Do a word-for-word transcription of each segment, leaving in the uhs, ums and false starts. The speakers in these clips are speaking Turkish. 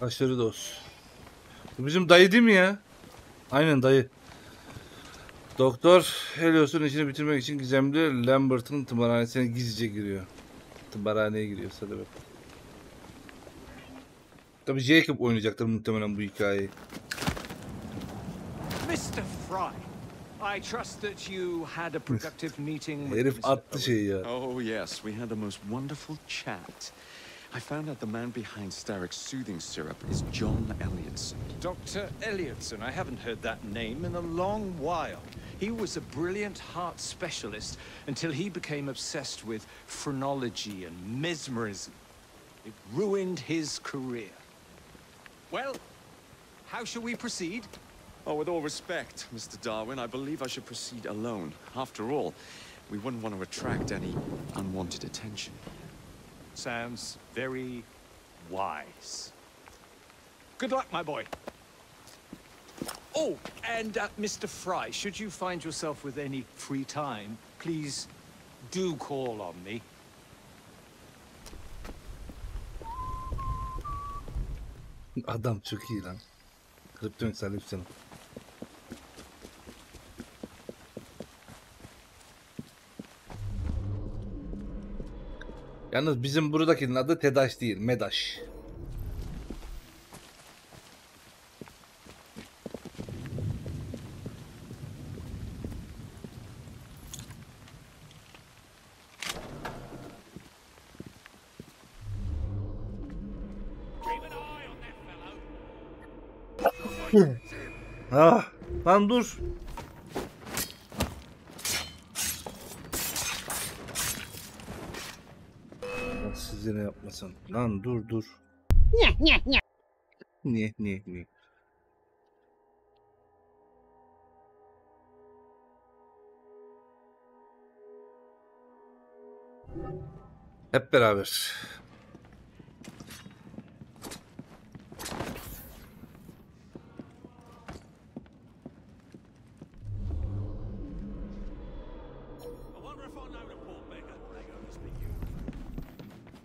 Aşırı dost. Bu bizim dayı değil mi ya? Aynen dayı. Doktor Helios'un işini bitirmek için gizemli Lambert'ın tımarhanesine gizlice giriyor. Tımarhaneye giriyor sadece. Tabii Jacob oynayacaktır muhtemelen bu hikayeyi. mister Frye, I trust that you had a productive meeting with Herif attı şeyi ya. Oh yes, we had the most wonderful chat. I found out the man behind Starrick's soothing syrup is John Elliotson. Doctor Elliotson, I haven't heard that name in a long while. He was a brilliant heart specialist until he became obsessed with phrenology and mesmerism. It ruined his career. Well, how shall we proceed? Oh, with all respect, mister Darwin, I believe I should proceed alone. After all, we wouldn't want to attract any unwanted attention. Sounds very wise. Good luck, my boy. Oh, and uh, mister Frye, should you find yourself with any free time, please do call on me. Adam çok iyi lan. Kırptım salim sana. Yalnız bizim buradakinin adı TEDAŞ değil, MEDAŞ. Ah, lan dur. Ne yapmasın. Lan dur dur. Ne ne ne. Ne ne ne. Hep beraber.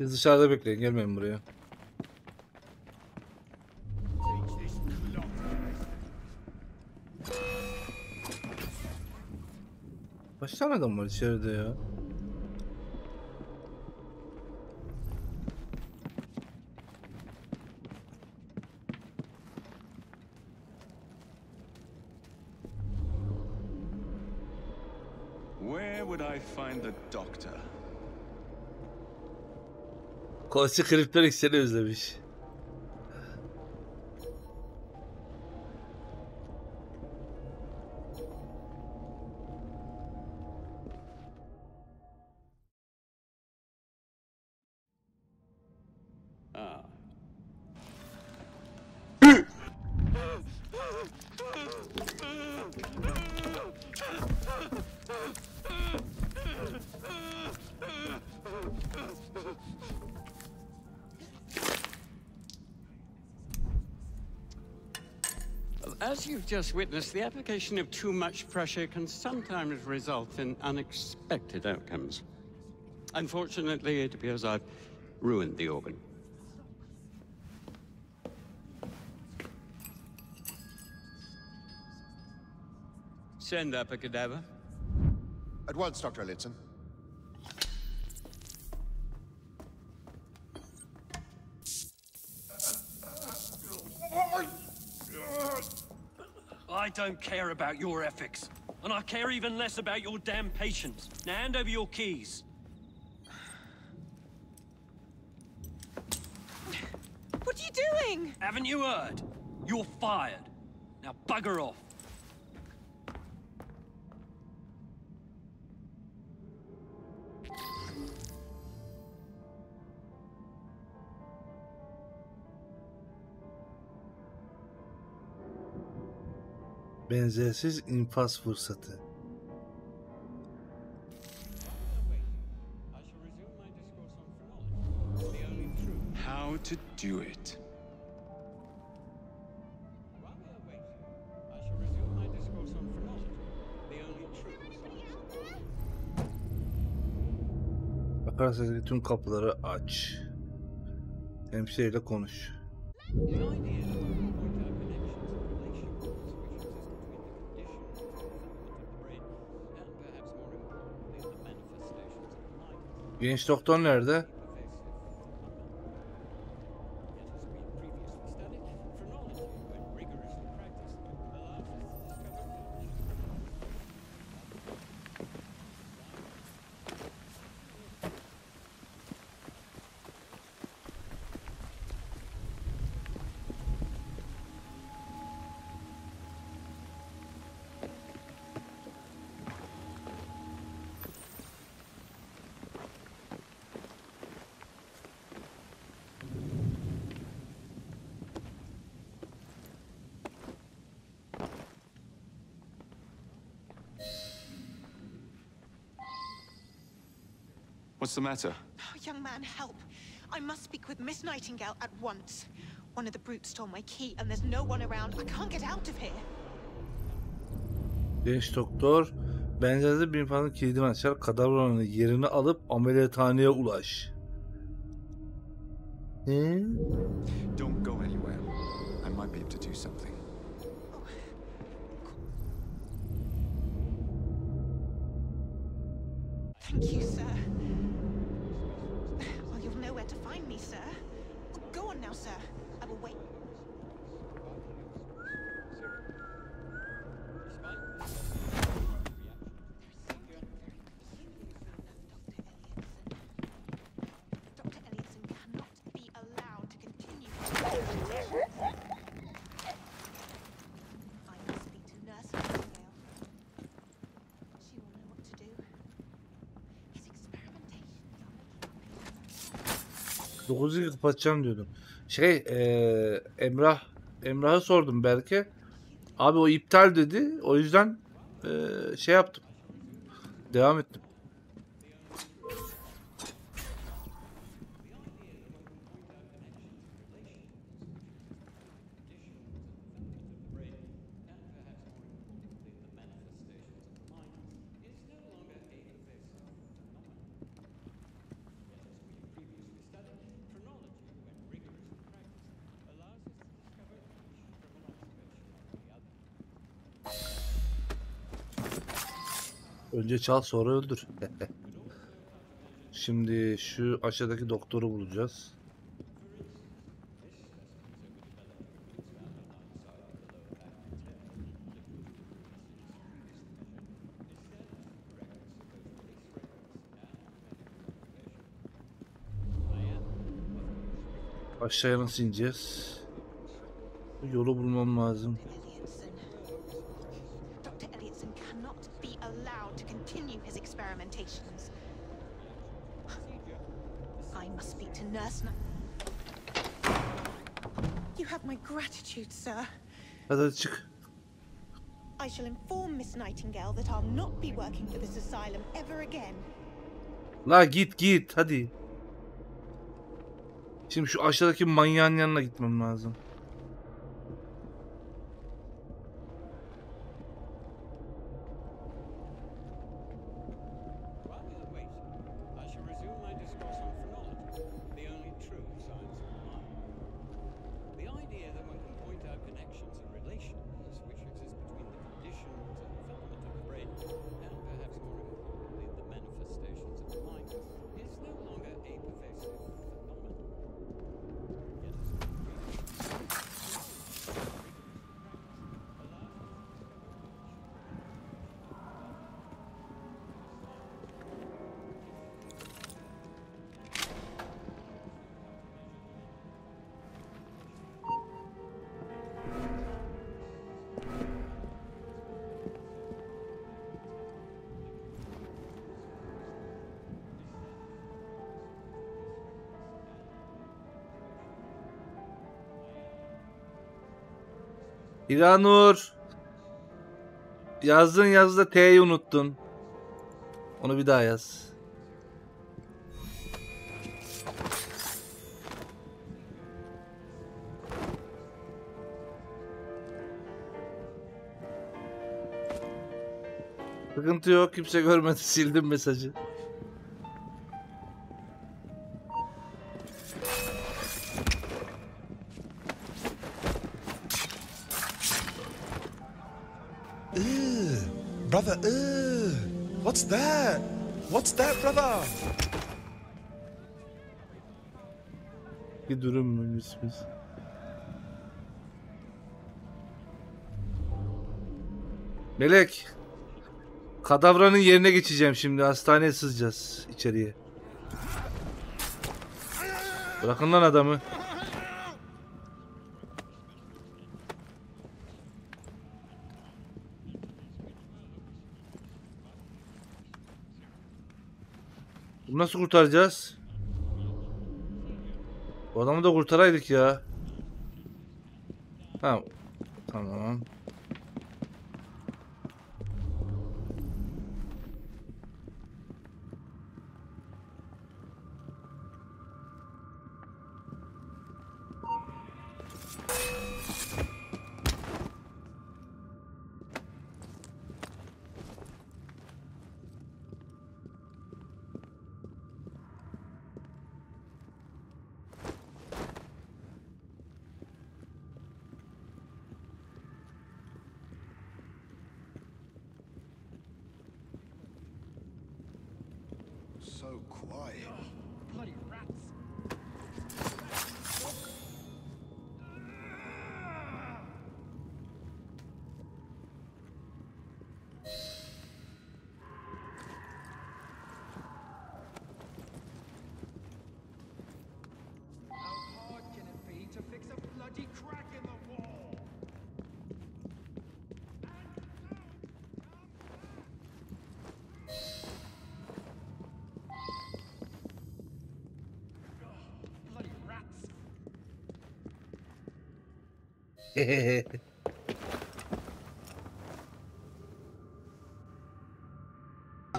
Siz dışarıda bekleyin, gelmeyin buraya. Kaç tane adam var içeride ya? Where would I find the doctor? Klasik kriptonik seni özlemiş. Just witnessed, the application of too much pressure can sometimes result in unexpected outcomes. Unfortunately, it appears I've ruined the organ. Send up a cadaver. At once, Doctor Elliotson. I don't care about your ethics, and I care even less about your damn patience. Now hand over your keys. What are you doing? Haven't you heard? You're fired. Now bugger off. benzersiz infaz fırsatı. How to do it. Bakarsanız tüm kapıları aç. Hemşireyle konuş. Genç doktor nerede? What's the matter? Oh, young man, help. I must speak with Miss Nightingale at once. One of the brutes stole my key and there's no one around. I can't get out of here. Genç doktor, benzersiz bir infazın kilidini açar, kadavranın yerini alıp ameliyathaneye ulaş. Hı? Don't go anywhere. I might be able to do something. Thank you, sir. Well, you'll know where to find me, sir. Go on now, sir. I will wait. Doctor Elliotson cannot be allowed to continue. I must speak to Nurse Nightingale. She will know what to do. dokuzu kapatacağım diyordum. Şey, ee, Emrah, Emrah'a sordum belki. Abi o iptal dedi. O yüzden ee, şey yaptım. Devam ettim. Önce çal sonra öldür. Şimdi şu aşağıdaki doktoru bulacağız. Aşağıya nasıl ineceğiz? Yolu bulmam lazım. I must speak to Nurse Nightingale. You have my gratitude, sir. Hadi çık. I shall inform Miss Nightingale that I'll not be working for this asylum ever again. La git git hadi. Şimdi şu aşağıdaki manyağın yanına gitmem lazım. İranur. Yazdığın yazıda T'yi unuttun. Onu bir daha yaz. Sıkıntı yok, kimse görmedi, sildim mesajı. Brother, ıh, what's that? What's that, brother? Bir durum mu mis mis? Melek, kadavranın yerine geçeceğim şimdi. Hastaneye sızacağız içeriye. Bırakın lan adamı. Bunu nasıl kurtaracağız? Bu adamı da kurtaraydık ya. Ha, tamam.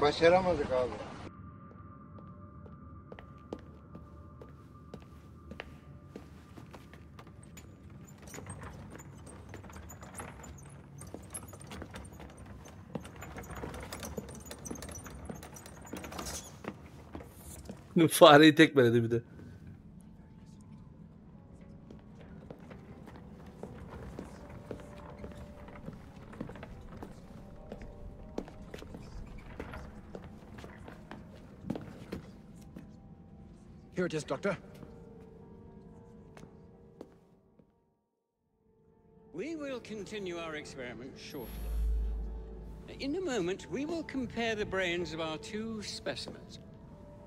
Başaramadık abi. Fareyi tekmeledi bir de. Here it is, Doctor. We will continue our experiment shortly. In a moment, we will compare the brains of our two specimens.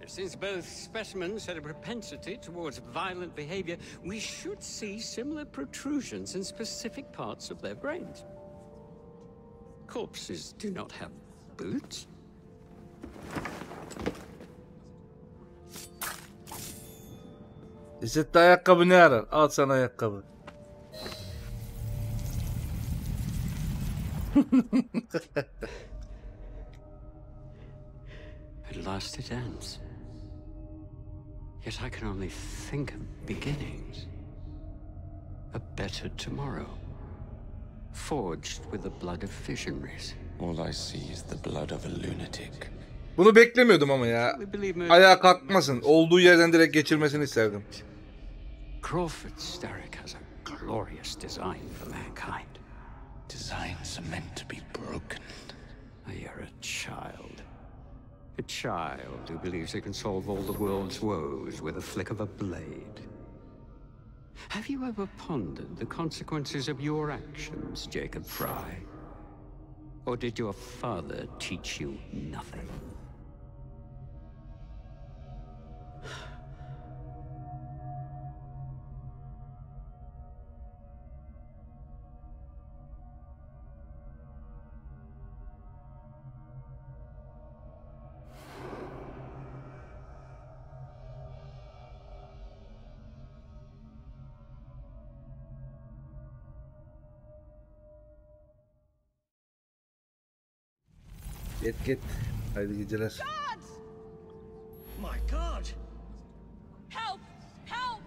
Since both specimens had a propensity towards violent behavior, we should see similar protrusions in specific parts of their brains. Corpses do not have boots. İşte ayakkabı ne arar? Al sana ayakkabı. At last it ends. Yet I can only think of beginnings. A better tomorrow, forged with the blood of visionaries. All I see is the blood of a lunatic. Bunu beklemiyordum ama ya. Ayağa kalkmasın. Olduğu yerden direkt geçirmesini isterdim. Crawford Starrick has a glorious design for mankind. Designs are meant to be broken. You're a child. A child who believes it can solve all the world's woes with a flick of a blade. Have you ever pondered the consequences of your actions, Jacob Frye? Or did your father teach you nothing? Git git. Haydi geceler. My God. Help! Help!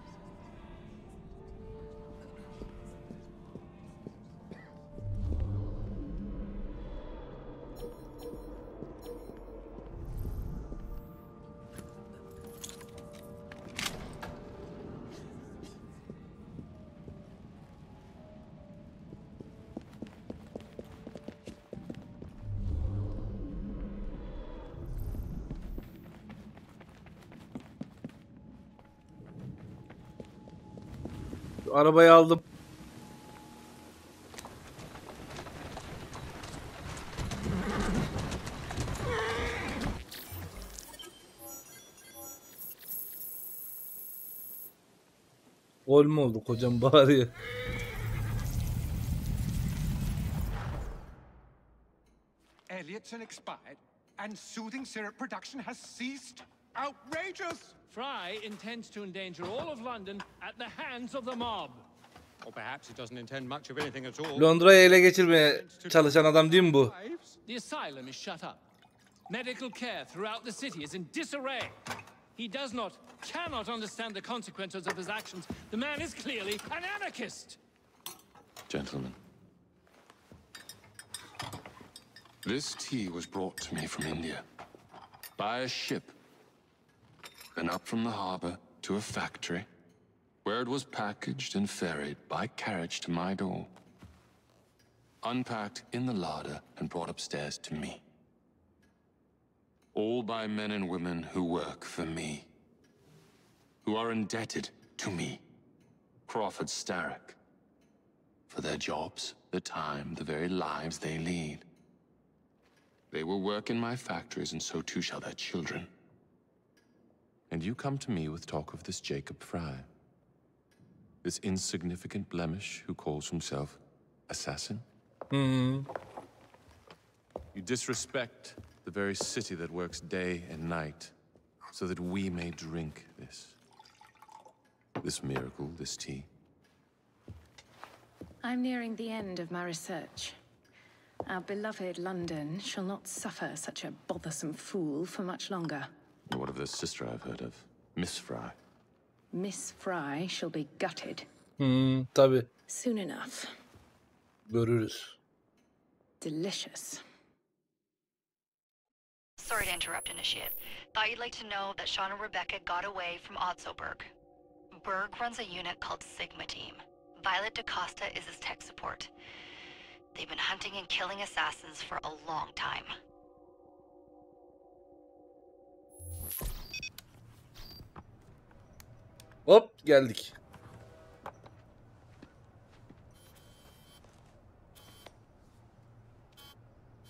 Arabayı aldım. Gol mü oldu kocam bari? Elliotson expired and soothing syrup production has ceased. Outrageous! Frye intends to endanger all of London at the hands of the mob. Or perhaps he doesn't intend much of anything at all. Londra'yı ele geçirmeye çalışan adam değil mi bu? The asylum is shut up. Medical care throughout the city is in disarray. He does not, cannot understand the consequences of his actions. The man is clearly an anarchist. Gentlemen, this tea was brought to me from India by a ship. And up from the harbor to a factory, where it was packaged and ferried by carriage to my door. Unpacked in the larder and brought upstairs to me. All by men and women who work for me. Who are indebted to me, Crawford Starrick. For their jobs, the time, the very lives they lead. They will work in my factories and so too shall their children. And you come to me with talk of this Jacob Frye. This insignificant blemish who calls himself Assassin? Hmm. You disrespect the very city that works day and night so that we may drink this. This miracle, this tea. I'm nearing the end of my research. Our beloved London shall not suffer such a bothersome fool for much longer. What of the sister I've heard of? Miss Frye. Miss Frye shall be gutted. Hmm, tabii. Soon enough. Görürüz. Delicious. Sorry to interrupt, Initiate. Thought you'd like to know that Shawna Rebecca got away from Otso Berg. Berg runs a unit called Sigma Team. Violet DeCosta is his tech support. They've been hunting and killing assassins for a long time. Hop geldik.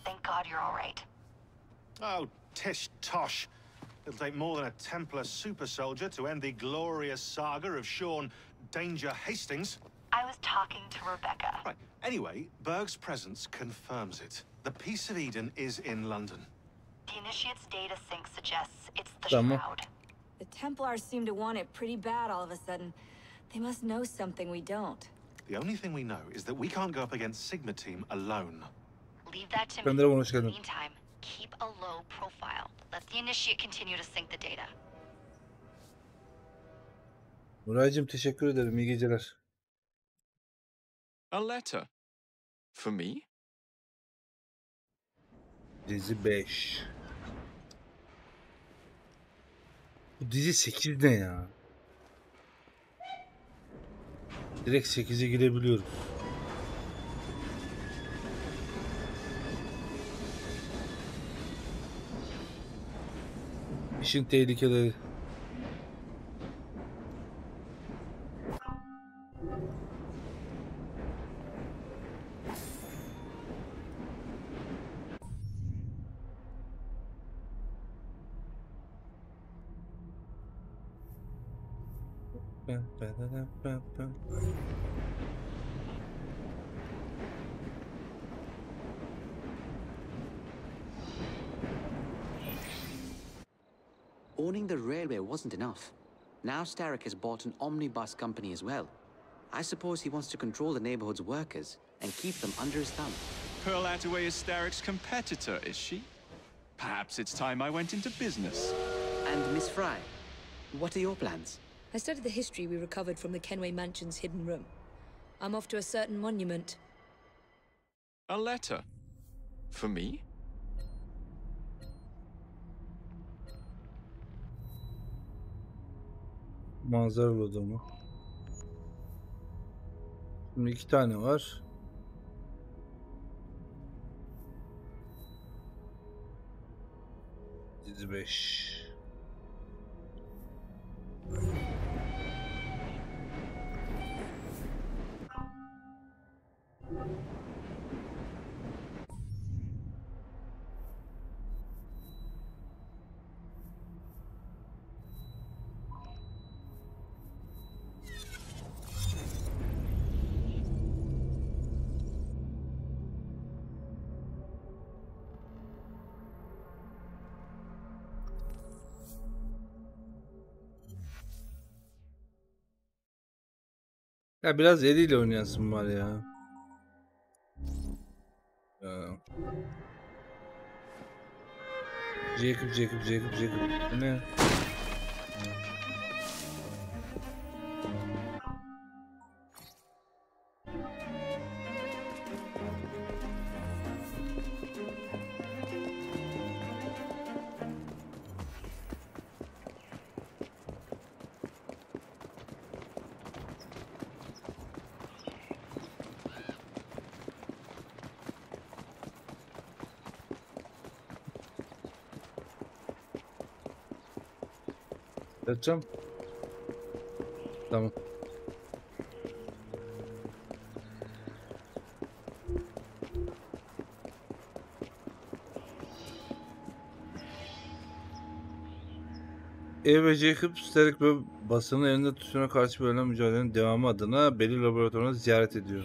Thank God you're all right. Oh, tish tosh. It'll take more than a Templar super soldier to end the glorious saga of Shaun Danger Hastings. I was talking to Rebecca. Right. Anyway, Berg's presence confirms it. The Piece of Eden is in London. The Initiate's data sync suggests it's the tamam. Shroud. The Templars seem to want it pretty bad all of a sudden. They must know something we don't. The only thing we know is that we can't go up against Sigma Team alone. Leave that to me. In the meantime, keep a low profile. Let the Initiate continue to sync the data. Buraycığım teşekkür ederim. İyi geceler. A letter for me? Dizi beş. Bu dizi sekiz ne ya? Direkt sekize girebiliyorum. İşin tehlikeleri. Owning the railway wasn't enough. Now Starrick has bought an omnibus company as well. I suppose he wants to control the neighborhood's workers and keep them under his thumb. Pearl Attaway is Starrick's competitor, is she? Perhaps it's time I went into business. And Miss Frye, what are your plans? I studied the history we recovered from the Kenway Mansion's hidden room. I'm off to a certain monument. A letter? For me? Manzara odamı. Şimdi iki tane var. yedi beş. Ya biraz eliyle oynayasın var ya. ya. Jacob, Jacob, Jacob, Jacob. Ne? Açacağım. Tamam. Evie ve Jacob Starrick ve basının elinde tutuşuna karşı verilen mücadelenin devamı adına belirli laboratuvarını ziyaret ediyor.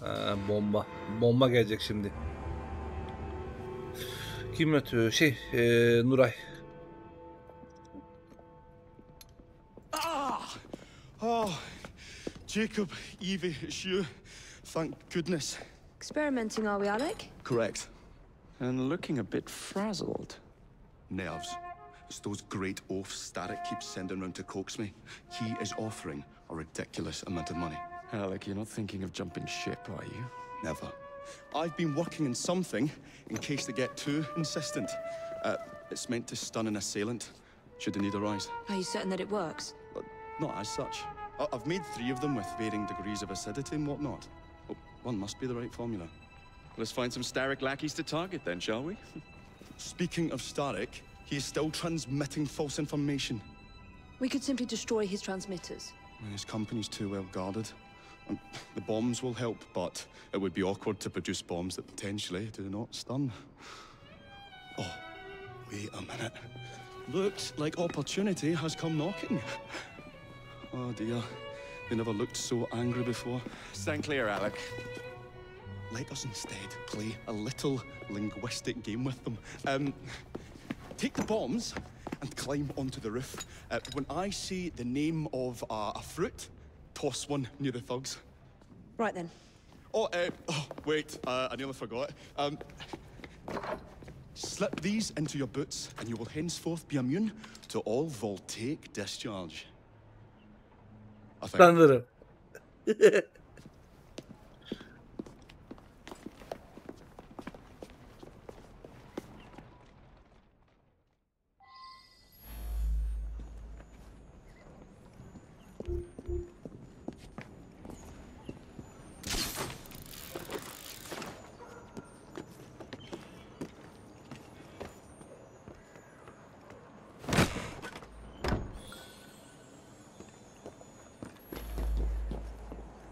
Ha, bomba. Bomba gelecek şimdi. Kim yatıyor? Şey, ee, Nuray. Jacob, Evie, it's you. Thank goodness. Experimenting, are we, Alec? Correct. And looking a bit frazzled. Nerves. It's those great oafs Starrick keeps sending round to coax me. He is offering a ridiculous amount of money. Alec, you're not thinking of jumping ship, are you? Never. I've been working on something in case they get too insistent. Uh, it's meant to stun an assailant, should the need arise. Are you certain that it works? But not as such. I've made three of them with varying degrees of acidity and whatnot. Oh, one must be the right formula. Let's find some Starrick lackeys to target then, shall we? Speaking of Starrick, he is still transmitting false information. We could simply destroy his transmitters. His company's too well guarded. And the bombs will help, but it would be awkward to produce bombs that potentially do not stun. Oh, wait a minute. Looks like opportunity has come knocking. Oh dear, they never looked so angry before. Stand clear, Alec. Let us instead play a little linguistic game with them. Um, take the bombs and climb onto the roof. Uh, when I say the name of uh, a fruit, toss one near the thugs. Right then. Oh, uh, oh wait, uh, I nearly forgot. Um, slip these into your boots and you will henceforth be immune to all voltaic discharge. Sanırım.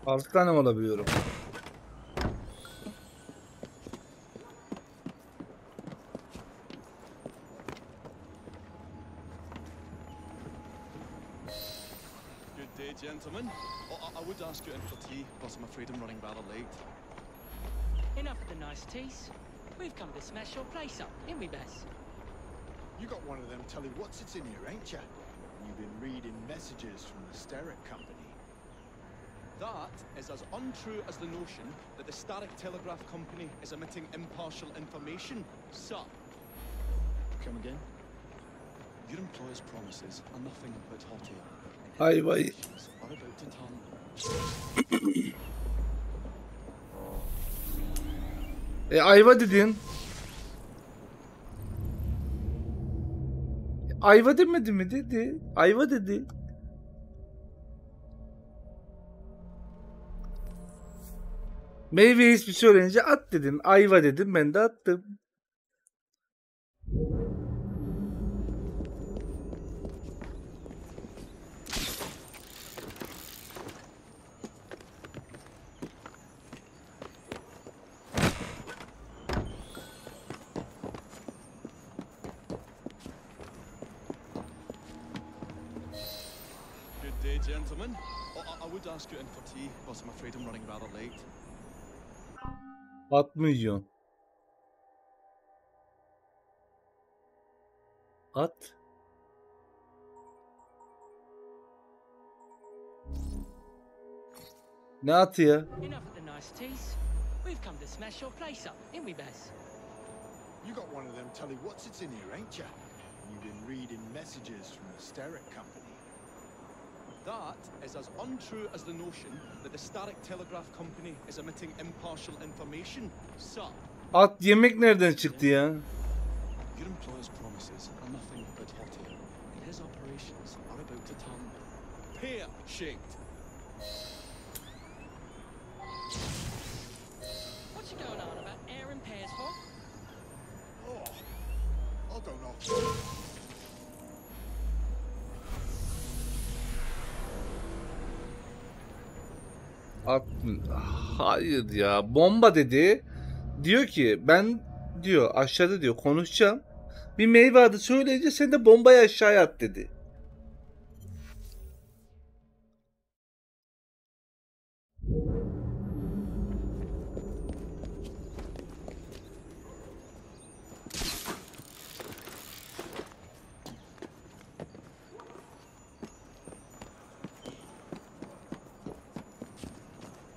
altı tane olabiliyorum. Good day, gentlemen. Oh, I would ask you in for tea, but I'm afraid I'm running rather late. Enough of the nice teas. We've come to smash your place up, didn't we, Bess? You got one of them telly whatsits in here, ain't ya? You've been reading messages from the Starrick Company. That is as untrue as the notion that the Starrick Telegraph Company is emitting impartial information, sir. Come again. Your employees' promises are nothing but hockey. Ay vay. E ayva dedin. Ayva demedi mi dedi? Ayva dedi. Meyve hiçbir şey öğrenince at dedin. Ayva dedim, ben de attım. Gentlemen, I would ask you in for tea, but I'm afraid I'm running rather late. altmış milyon. At. Ne atı ya? Enough of the niceties. We've come to smash your place up, ain't we, Bess? You got one of them telly whatsits in here, ain't ya? You've been reading messages from the Starrick Company. That is as untrue as the notion that the Starrick Telegraph Company is emitting impartial information. Sir. At yemek nereden çıktı ya? Your employer's promises are nothing but haughty, and his operations are about to turn pear-shaped. What you going on about air and pears for? Oh, I don't know. Hayır ya, bomba dedi. Diyor ki ben diyor aşağıda diyor konuşacağım. Bir meyve adı söyleyince sen de bombayı aşağıya at dedi.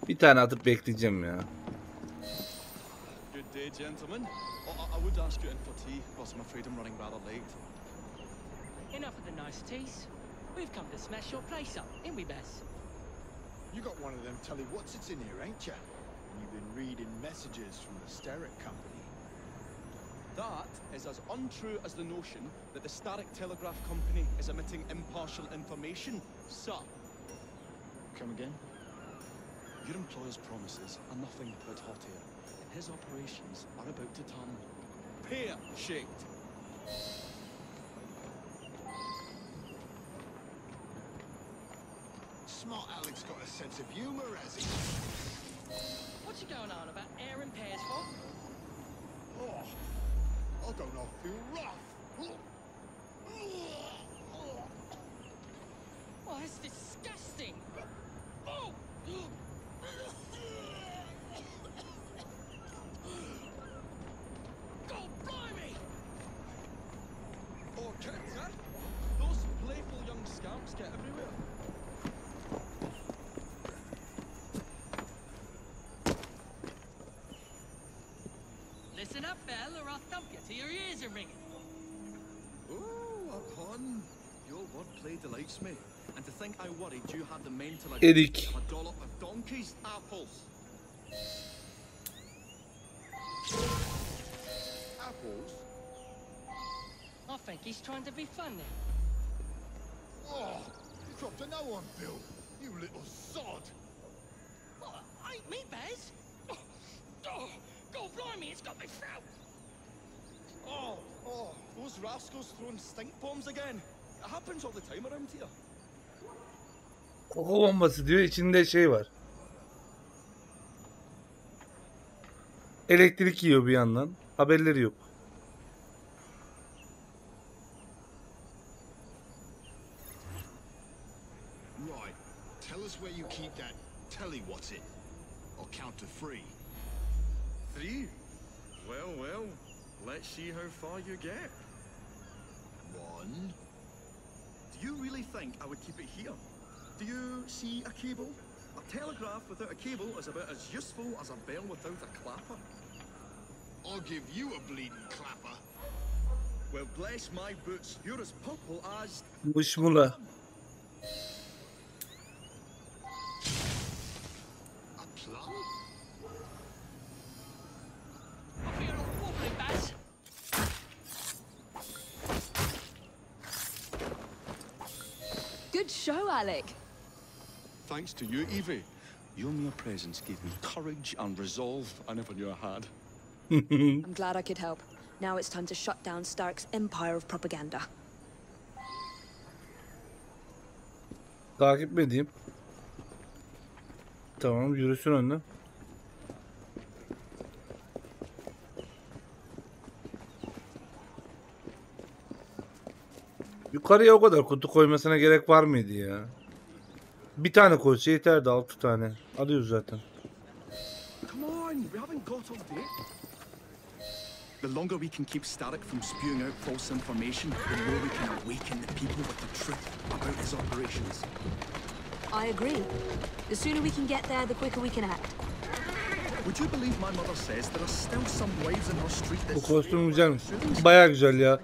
Bir tane atıp bekleyeceğim ya. Good day gentlemen. I would ask you in for tea, but I'm afraid I'm running rather late. Enough of the niceties. We've come to smash your place up, ain't we, Bess? You got one of them telly whatsits in here, ain't ya? You've been reading messages from the Starrick Company. That is as untrue as the notion that the Starrick Telegraph Company is emitting impartial information, sir. Come again? Your employer's promises are nothing but hot air, and his operations are about to turn pear-shaped. Smart Alec's got a sense of humor, has he? What you going on about air and pears for? Oh, I don't know, feel rough. Oh, that's disgusting. Oh! Listen up, Belle, or I'll thump you till your ears are ringing. Ooh, up hon. Your wordplay delights me. And to think I worried you had the mental agility of a dollop of donkey's apples. Apples? I think he's trying to be funny. Oh, you dropped a no one, Bill. You little sod. Well, it ain't me, Bez. Oh, oh, God, blimey, it's got me frown. Oh, oh, those rascals throwing stink bombs again. It happens all the time around here. Koku bombası diyor, içinde şey var. Elektrik yiyor bir yandan. Haberleri yok. Right. Tell us where you keep that telly what's it. I'll count to three. Three? Well, well. Let's see how far you get. One. Do you really think I would keep it here? Do you see a cable? A telegraph without a cable is about as useful as a bell without a clapper. I'll give you a bleeding clapper. Well, bless my boots, you're as purple as... Bışmula. Good show, Alec. Thanks to you, Evie. Your mere presence gave me courage and resolve I never knew I had. I'm glad I could help. Now it's time to shut down Starrick's empire of propaganda. Takip edeyim. Tamam, yürüsün önüne. Yukarıya o kadar kutu koymasına gerek var mıydı ya? Bir tane koysa yeterdi, altı tane. Alıyoruz zaten. The longer we can keep Starrick from spewing out false information, the more we can awaken the people with the truth about his operations. I agree. The sooner we can get there, the quicker we can act. Would you believe my mother says there are still some wives in her street that... Bu kostüm güzelmiş. Bayağı güzel ya.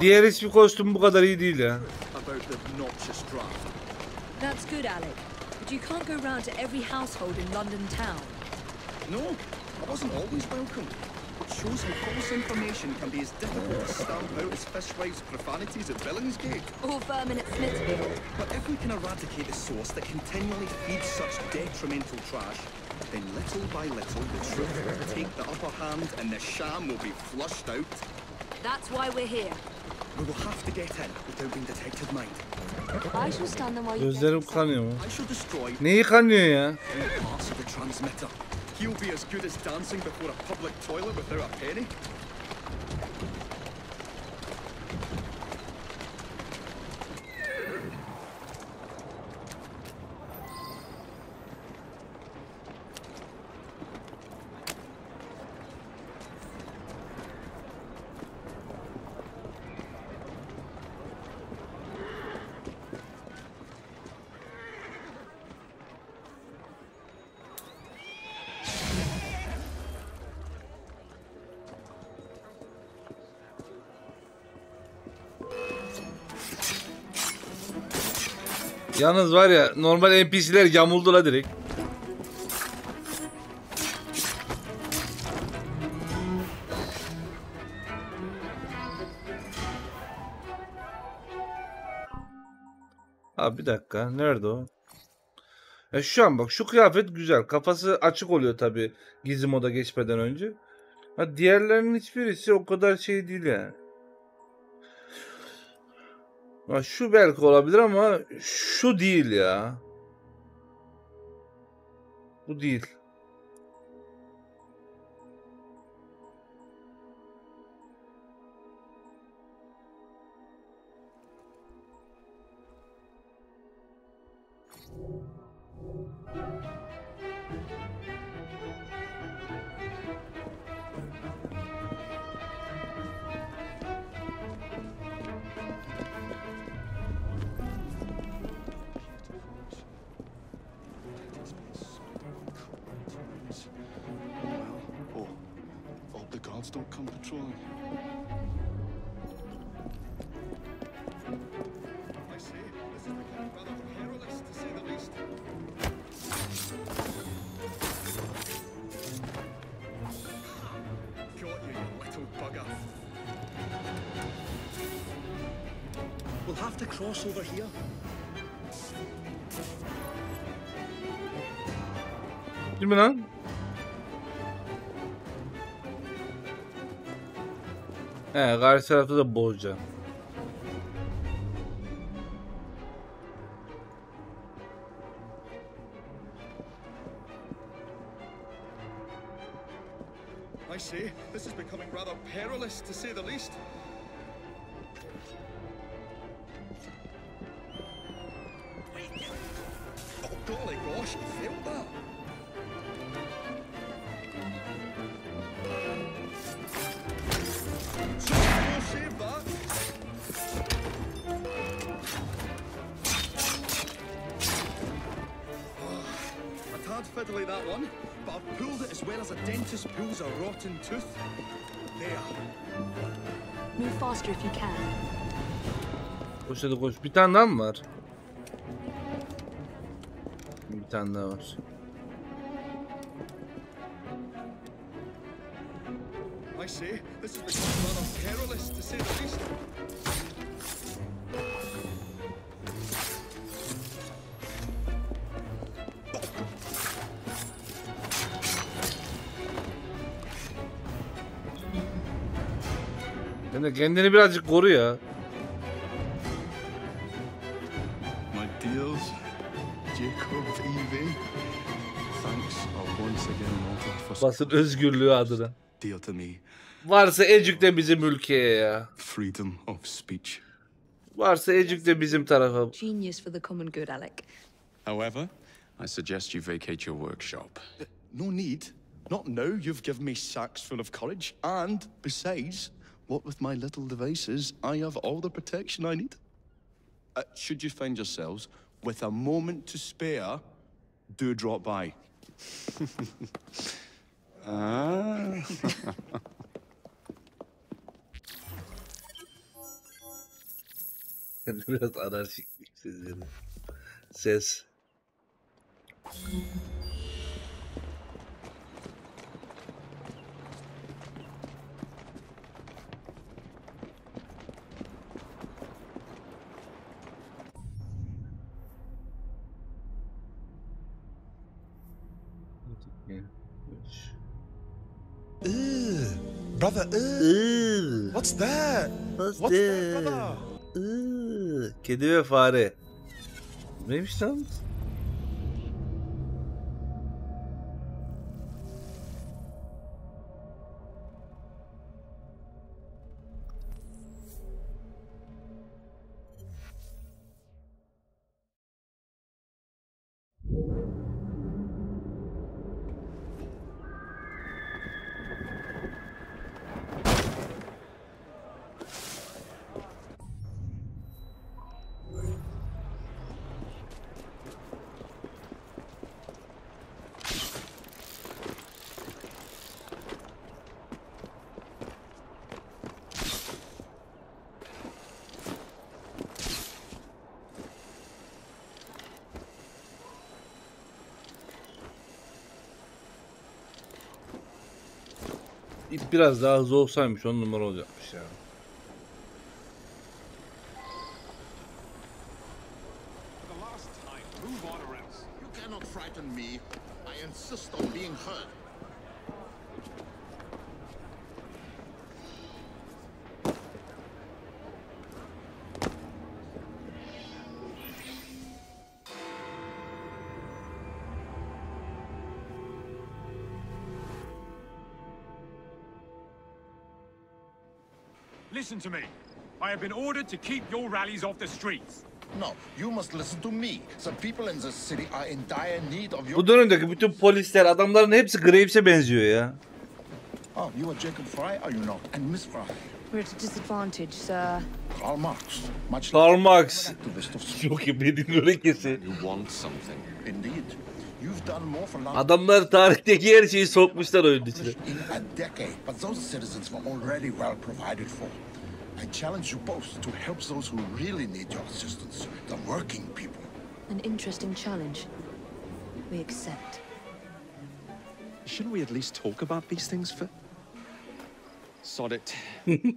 Diğer hiçbir kostüm bu kadar iyi değil ya. That's good, Alec. But you can't go round to every household in London town. No, I wasn't always welcome. It shows how false information can be as difficult to stamp out as fishwives' profanities at Billingsgate. Or vermin at Smithfield. But if we can eradicate the source that continually feeds such detrimental trash, then little by little the truth will take the upper hand and the sham will be flushed out. That's why we're here. We will have to get in without being detected, mind. I shall stand them while you get I shall destroy the parts of the transmitter. He'll be as good as dancing before a public toilet without a penny. Yalnız var ya, normal N P C'ler yamuldu la direkt. Abi bir dakika, nerede o? E şu an bak, şu kıyafet güzel. Kafası açık oluyor tabi Gizmo'da geçmeden önce. Ha, diğerlerinin hiçbirisi o kadar şey değil yani. Şu belki olabilir ama şu değil ya. Bu değil. Değil mi lan? He, karşı tarafta da boğacağım. I say, this is becoming rather perilous to say the least. As well as a dentist pulls a rotten tooth. There. Move faster if you can. Koş hadi koş. Bir tane daha mı var? Bir tane daha var. I see. This is perilous to say the least. Kendini birazcık koru ya. My dears, Jacob, Evie, thanks once again for basın özgürlüğü adına. Dear to me. Varsa ecik de bizim ülkeye ya. Freedom of speech. Varsa ecik de bizim tarafa. Genius for the common good, Alec. However, I suggest you vacate your workshop. No need. Not now. You've given me sacks full of courage, and besides. What with my little devices, I have all the protection I need. Uh, should you find yourselves with a moment to spare, do drop by. Ah. Biraz anarşik sesleri. Ses. Brother, uh, what's that? What's, what's that, brother? Uh, kedi ve fare. Neymiş lan? Biraz daha hızlı olsaymış on numara olacakmış ya. Listen to me. I have been ordered to keep your rallies off the streets. No, you must listen to me. The people in the city are in dire need of your... Bu dönemdeki bütün polisler, adamların hepsi Graves'e benziyor ya. Oh, you are Jacob Frye, are you not? And Miss Frye. We're at a disadvantage, sir. Karl Marx. Much Karl Marx. Çok iyi bir öğrencisi. You want something. Indeed. You've done more for Lambert. Adamlar tarihteki her şeyi sokmuşlar oyunun içine. But those citizens were already well provided for. I challenge you both to help those who really need your assistance, the working people. An interesting challenge. We accept. Shouldn't we at least talk about these things for? Sod it. I'm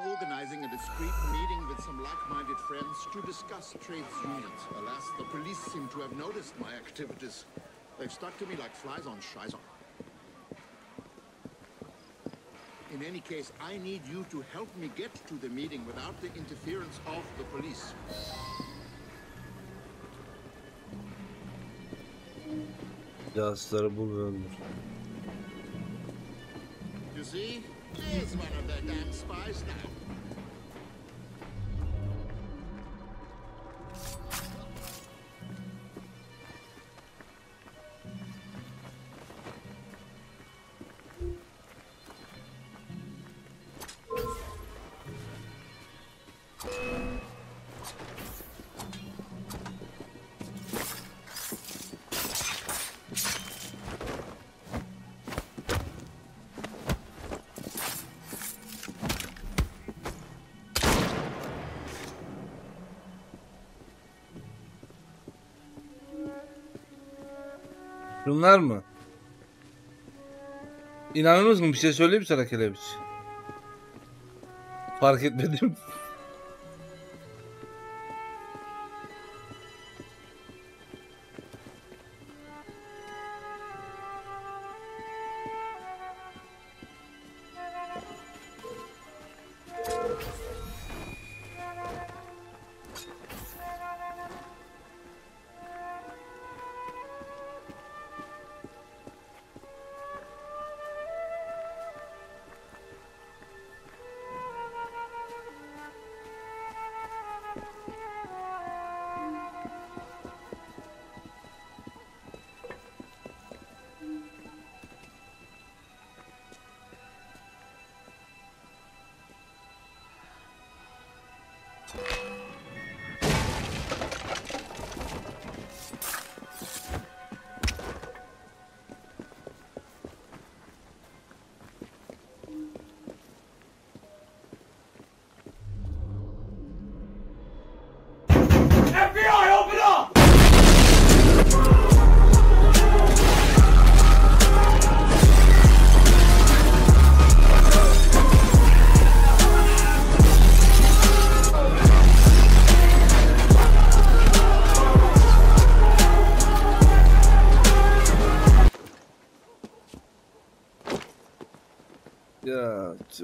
organizing a discreet meeting with some like-minded friends to discuss trades unions. Alas, the police seem to have noticed my activities. They've stuck to me like flies on Shizer. In any case, I need you to help me get to the meeting without the interference of the police. Yasları buluyormuş. You see? There's one of the damn spies now. Bunlar mı? İnanılmaz mı? Bir şey söyleyeyim sana Kelebiç. Fark etmedim.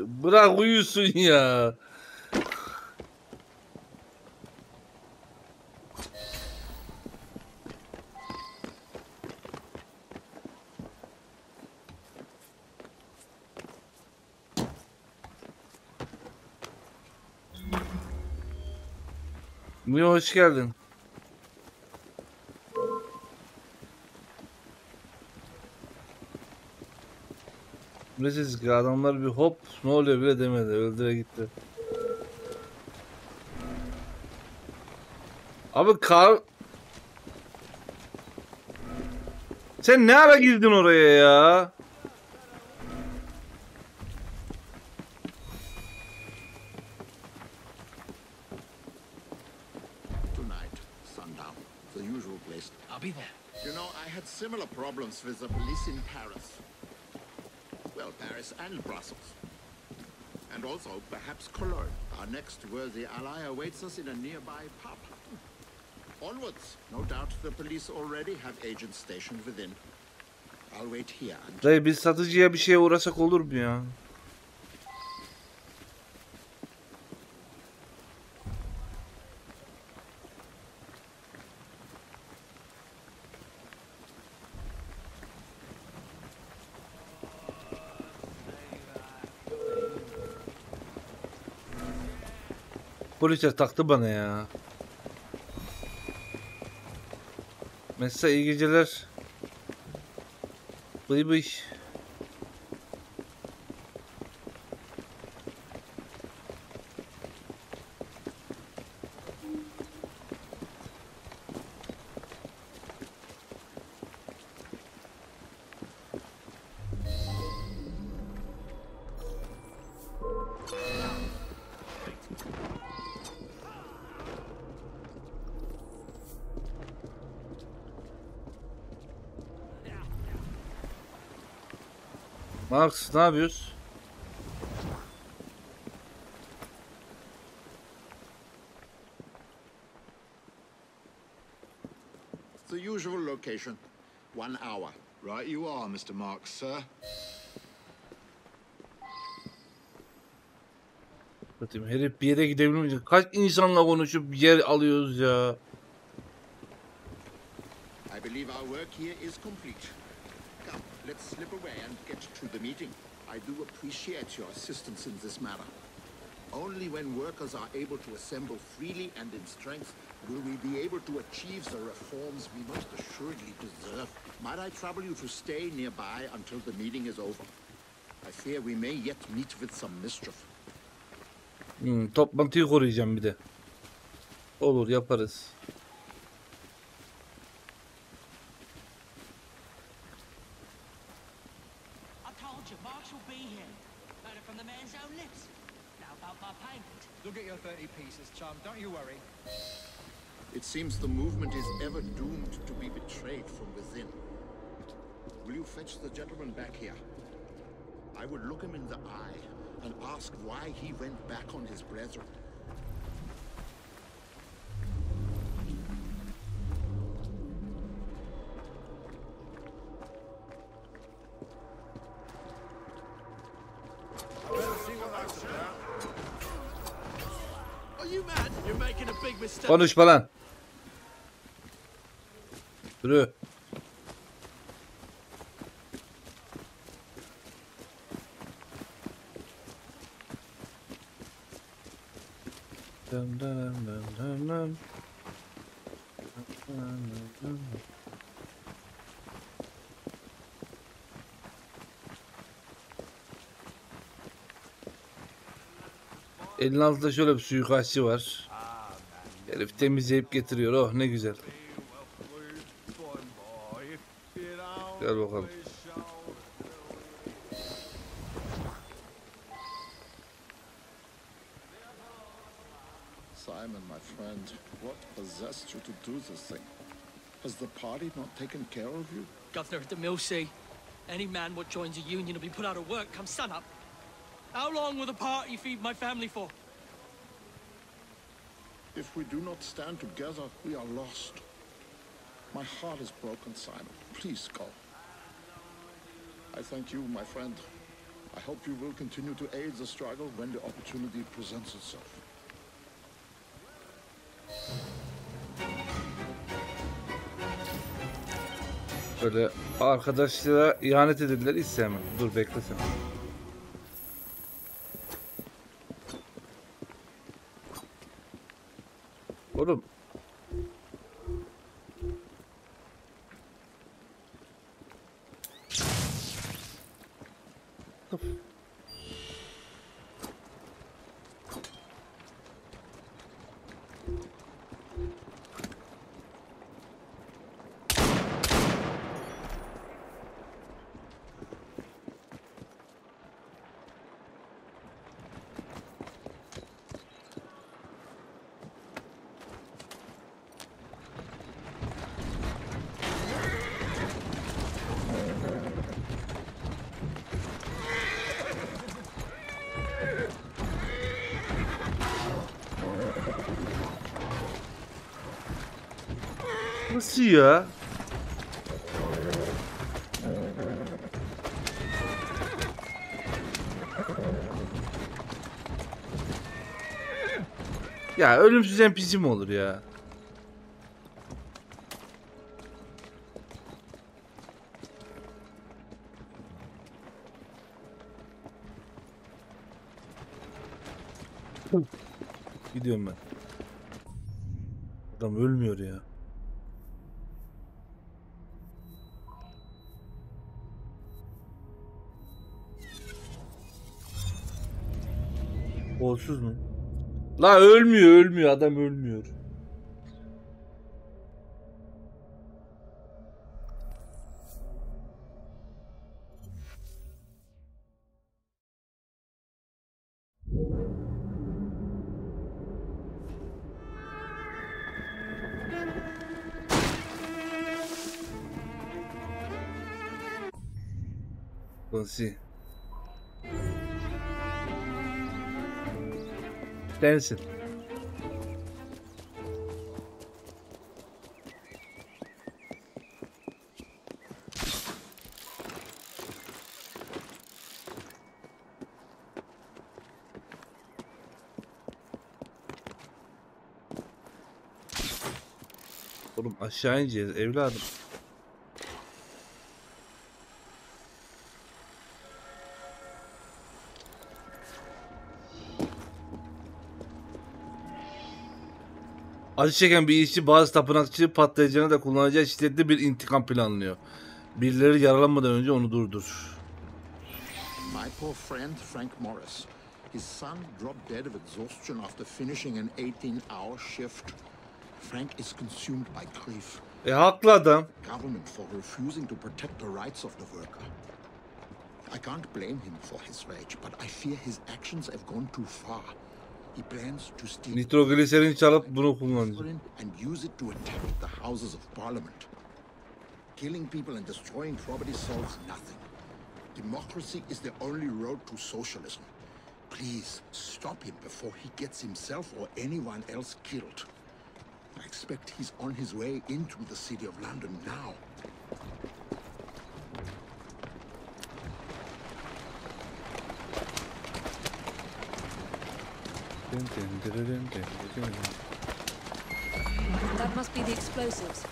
Bırak uyusun ya. Müye hoş geldin. Neyse ki adamlar bir hop ne oluyor bile demedi, öldüre gitti. Abi kar... Sen ne ara girdin oraya ya? Tonight, sundown, the usual place. I'll be there. You know, I had similar problems with the police in Paris. Well, Paris and Brussels, and also perhaps Cologne. Our next worthy ally awaits us in a nearby pub. Onwards, no doubt the police already have agents stationed within. I'll wait here. Dayı biz satıcıya bir şeye uğrasak olur mu ya? Polisler taktı bana ya. Mesela iyi geceler. Bıy bıy. Marx, ne yapıyoruz? The usual location, one hour. Right you are, Mister Marx, sir. Zaten herif bir yere gidebilir miyiz? Kaç insanla konuşup yer alıyoruz ya? I believe our work here is complete. Let's slip away and get to the meeting. I do appreciate your assistance in this matter. Only when workers are able to assemble freely and in strength will we be able to achieve the reforms we most assuredly deserve. Might I trouble you to stay nearby until the meeting is over? I fear we may yet meet with some mischief. Hmm, toplantıyı koruyacağım bir de. Olur, yaparız. It seems the movement is ever doomed to be betrayed from within. will you fetch the gentleman back here? I would look him in the eye and ask why he went back on his brethren. Konuşma lan. Yürü. Elin altında şöyle bir suikastçı var. Herif temizleyip getiriyor. Oh ne güzel. Gel bakalım. Simon, my friend, what possessed you to do this thing? Has the party not taken care of you? Governor, at the mill say, any man what joins a union will be put out of work come sun up. How long will the party feed my family for? If we do not stand together, we are lost. My heart is broken, Simon. Please go. I thank you, my friend. I hope you will continue to aid the struggle when the opportunity presents itself. Böyle arkadaşlara ihanet edildiler, istemem. Dur bekle sen. Oğlum. Nasıl ya? Ya ölümsüz N P C mi olur ya? Gidiyorum ben. Adam ölmüyor ya. Olsuz mu? La ölmüyor, ölmüyor adam, ölmüyor. Nasıl? Densin. Oğlum aşağı ineceğiz evladım. Acı çeken bir işçi bazı tapınakçı patlayıcını da kullanacağı şiddetli bir intikam planlıyor. Birileri yaralanmadan önce onu durdur. My poor friend Frank Morris, his son dropped dead of exhaustion after finishing an eighteen hour shift. Frank is consumed by grief. E haklı adam. Government for refusing to protect the rights of the worker. I can't blame him for his rage, but I fear his actions have gone too far. Nitrogliserin çalıp bunu kullanacak. Killing people and destroying property solves nothing. Democracy is the only road to socialism. Please, stop him before he gets himself or anyone else killed. I expect he's on his way into the City of London now. That must be the explosives.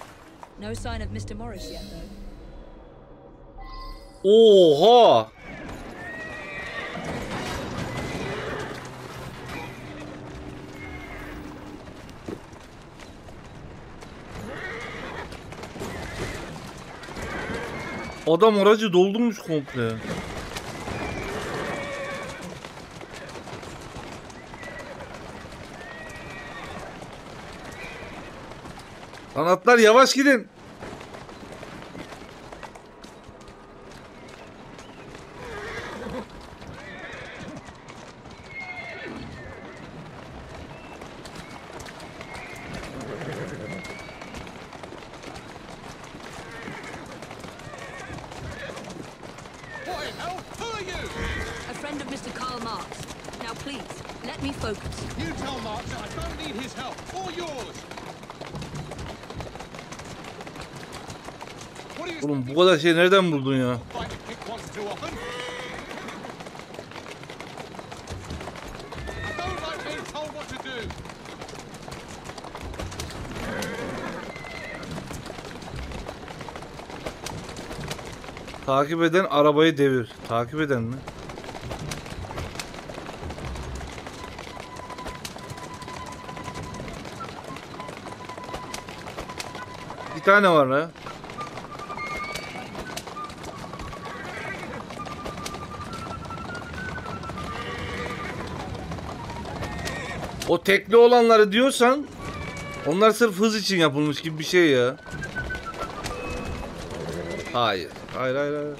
No sign of Mister Morris yet, though. Oha! Adam aracı doldurmuş komple. Kanatlar yavaş gidin. Bu kadar şey nereden buldun ya? Takip eden arabayı devir. Takip eden mi? Bir tane var ha. O tekli olanları diyorsan, onlar sırf hız için yapılmış gibi bir şey ya. Hayır, hayır, hayır, hayır.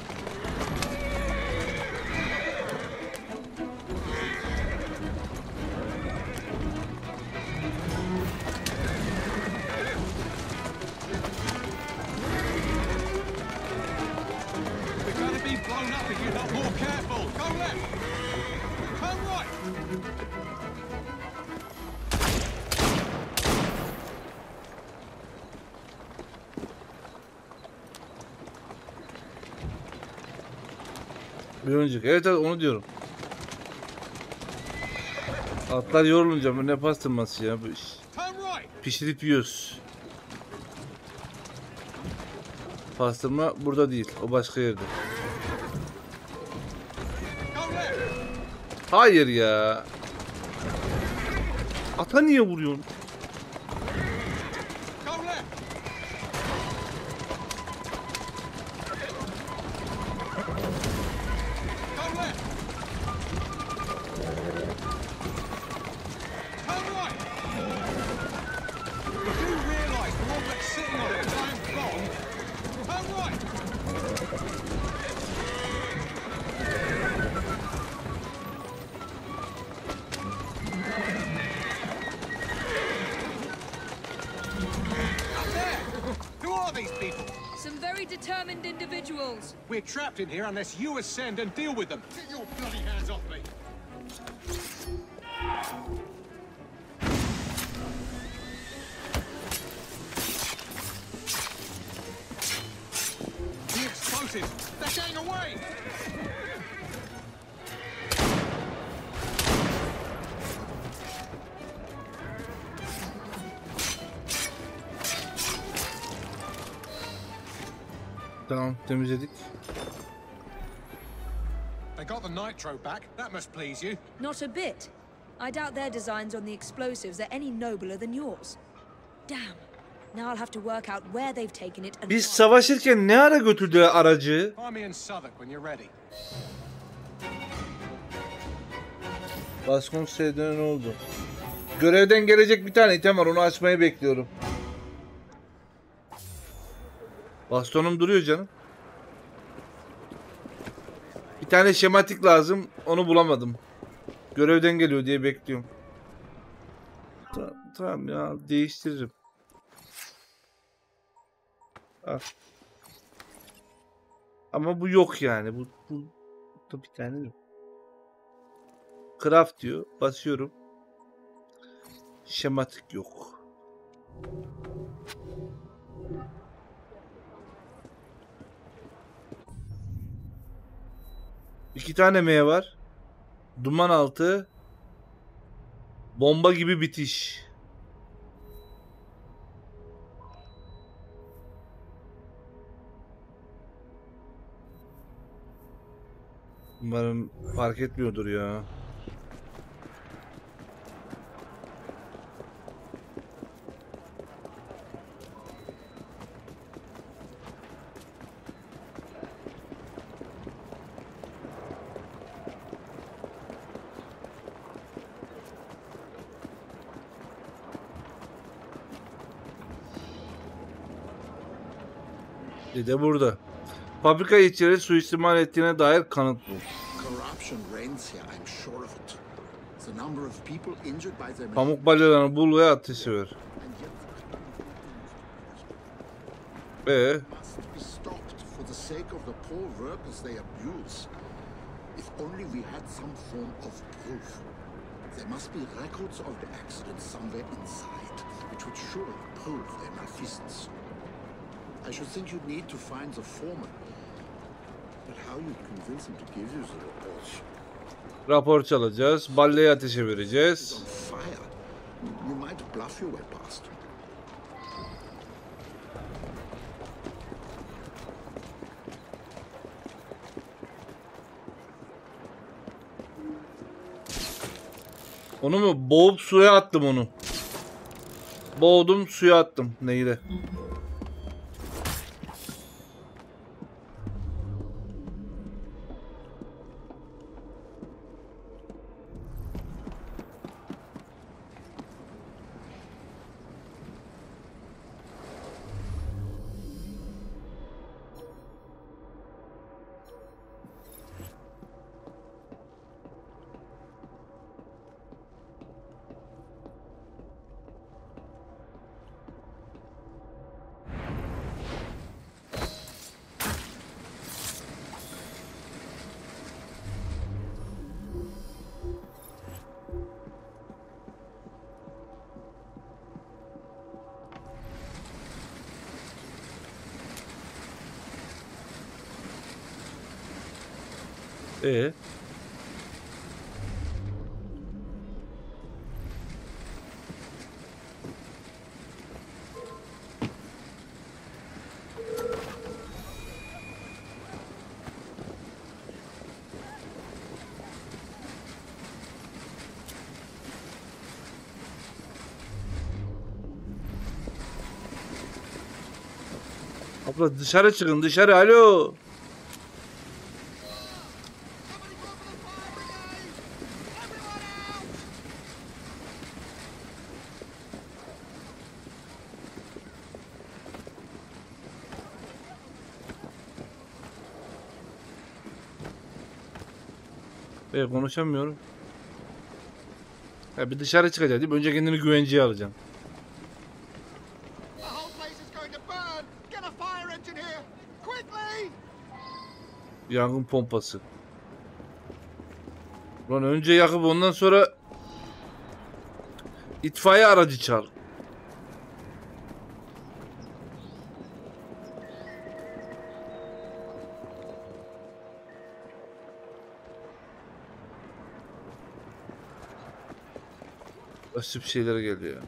Evet, evet onu diyorum. Atlar yorulunca mı ne pastırması ya bu iş. Pişirip yiyoruz. Pastırma burada değil, o başka yerde. Hayır ya. Ata niye vuruyorsun? Trapped in here unless you ascend and deal with them. Get your bloody hands off me. The explosives, they're getting away. Tamam, temizledik. Got the nitro back. That must please you. Not a bit. I doubt their designs on the explosives are any nobler than yours. Damn. Now I'll have to work out where they've taken it. Biz savaşırken ne ara götürdü aracı? Başkomiserden ne oldu? Görevden gelecek bir tane item var. Onu açmayı bekliyorum. Bastonum duruyor canım. Bir tane şematik lazım. Onu bulamadım. Görevden geliyor diye bekliyorum. Tamam, tamam ya değiştiririm. Ah. Ama bu yok yani. Bu, bu, bu bir tane yok. Craft diyor. Basıyorum. Şematik yok. İki tane meyve var. Duman altı. Bomba gibi bitiş. Umarım fark etmiyordur ya. De burada. Fabrika içeri suistimal ettiğine dair kanıt bu. Pamuk balyalarını bul ve ateşi ver. Ee? I should think you'd need to find the foreman. But how you'd convince him to give you the reports? Rapor çalacağız, balleyi ateşe vereceğiz. You might bluff your way past. Onu mu boğup suya attım onu. Boğdum, suya attım. Neyle? Ee? Abla dışarı çıkın, dışarı. Alo. Konuşamıyorum. Ya bir dışarı çıkacak değil mi? Önce kendini güvenceye alacaksın. Yangın pompası. Lan önce yakıp ondan sonra itfaiye aracı çağır. Başka bir şeylere geliyor.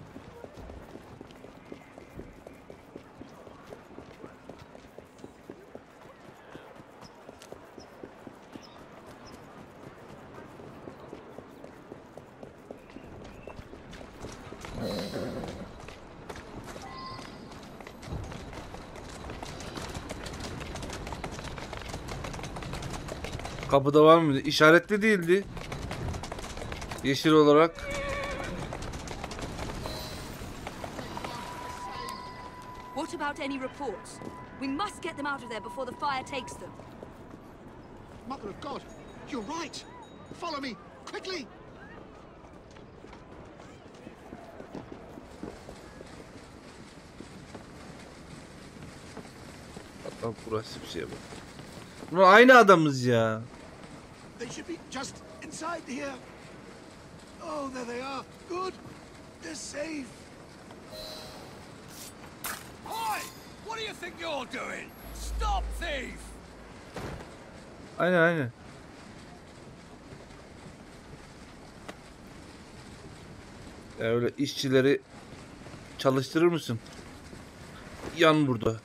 Kapıda var mıydı? İşaretli değildi. Yeşil olarak. Any reports? We must get them out of there before the fire takes them. Mother of God, you're right. Follow me, quickly. Burası bir şey bu. Ulan aynı adamız ya. Aynen aynen. Ya öyle işçileri çalıştırır mısın? Yan burada.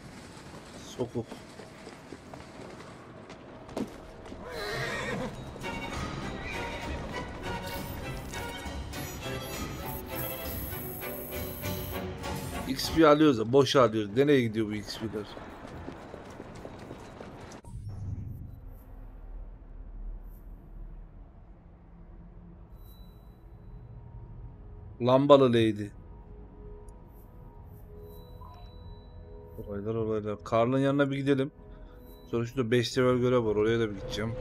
Sokuk. X P alıyoruz da boş alıyoruz. Nereye gidiyor bu X P'ler? Lambalı Lady. Olaylar olaylar. Karl'ın yanına bir gidelim. Sonra şurada beş sefer görev var. Oraya da bir gideceğim.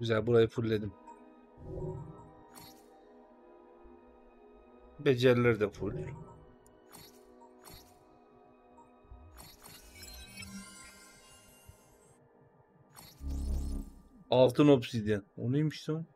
Güzel, burayı fullledim. Becerileri de full. Altın obsidyen. O neymiş lan?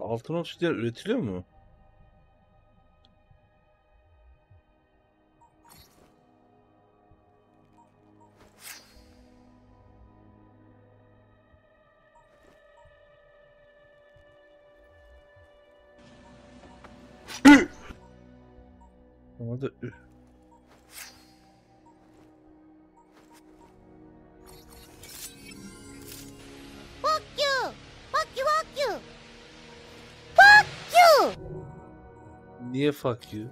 Altın obsidyen üretiliyor mu? Ama da üh. Niye fuck you?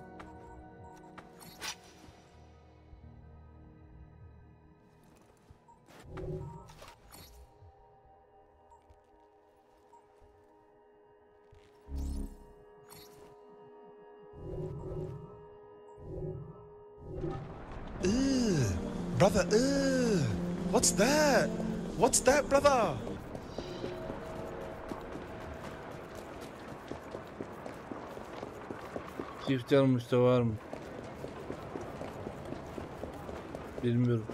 Ew, brother, ew. What's that? What's that, brother? Çift yanmış da var mı? Bilmiyorum.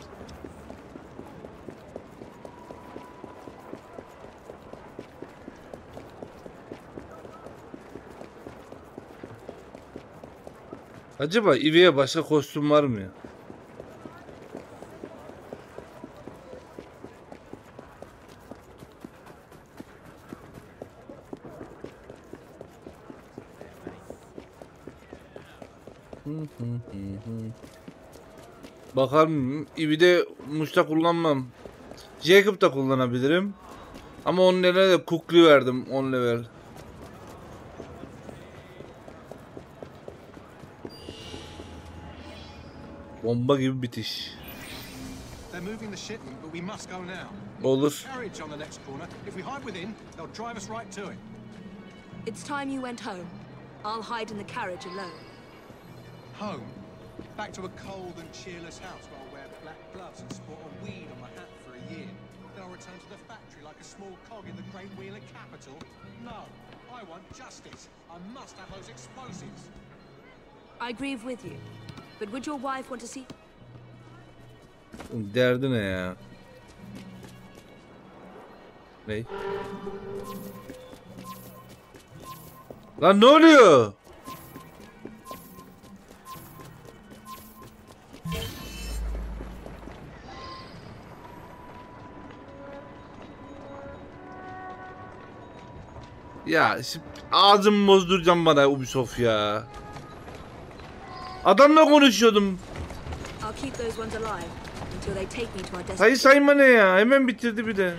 Acaba Evie'ye başka kostüm var mı ya? Bakarım. Evie'de muşta kullanmam. Jacob da kullanabilirim. Ama onun eline de kukli verdim. on level. Bomba gibi bitiş. Olur. It's time you went home. I'll hide in the carriage alone. Home. Back to a cold and cheerless house where I'll wear black gloves and sport a weed on my hat for a year. Then I'll return to the factory like a small cog in the great wheel of capital. No, I want justice. I must have those explosives. I grieve with you, but would your wife want to see? Derdi ne ya? Ne? Lan ne oluyor? Ya ağzımı bozduracağım bana Ubisoft ya. Adamla konuşuyordum. Sayı sayma ne ya? Hemen bitirdi bir de.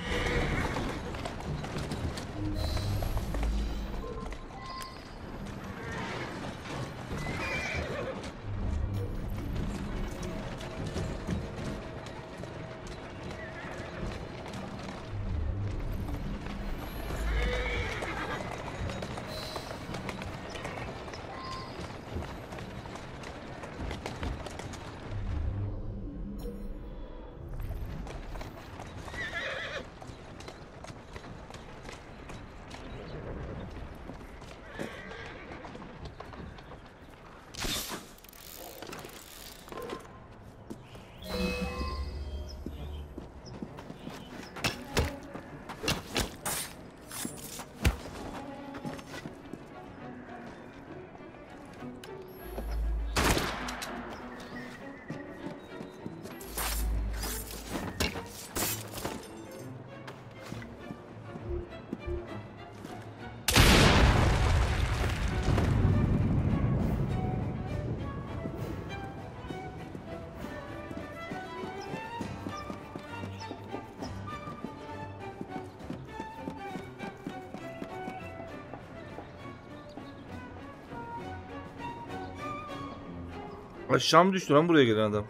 Şam düştü lan buraya gelen adam.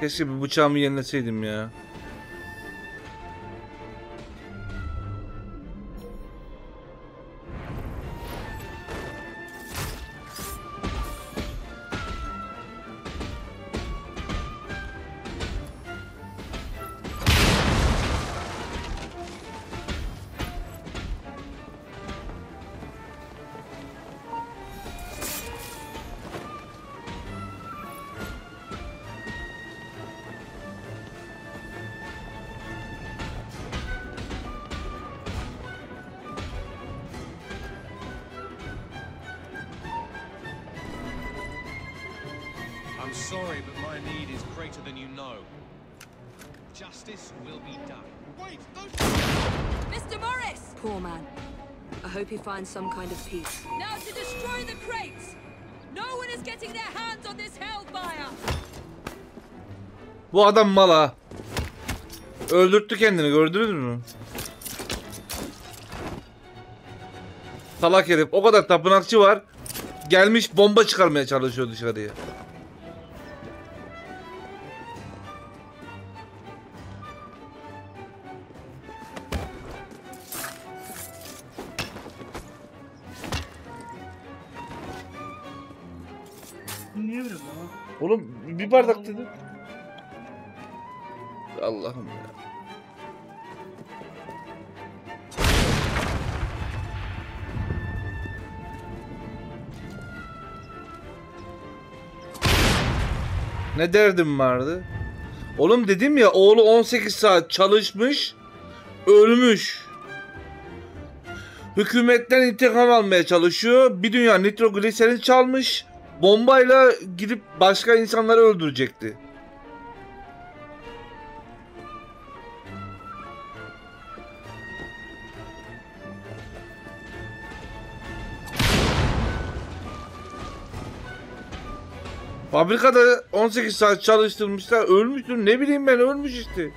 Keşke bir bıçağımı yenileseydim ya. Find some kind of peace. Now to destroy the crates! No one is getting their hands on this hellfire! Bu adam mala. Öldürttü kendini, gördünüz mü? Salak herif, o kadar tapınakçı var. Gelmiş bomba çıkarmaya çalışıyor dışarıya. Bir bardak dedim. Allah'ım ya. Ne derdim vardı? Oğlum dedim ya, oğlu on sekiz saat çalışmış, ölmüş. Hükümetten intikam almaya çalışıyor. Bir dünya nitrogliserin çalmış. Bombayla gidip başka insanları öldürecekti. Fabrikada on sekiz saat çalıştırmışlar, ölmüştür. Ne bileyim ben, ölmüş işte.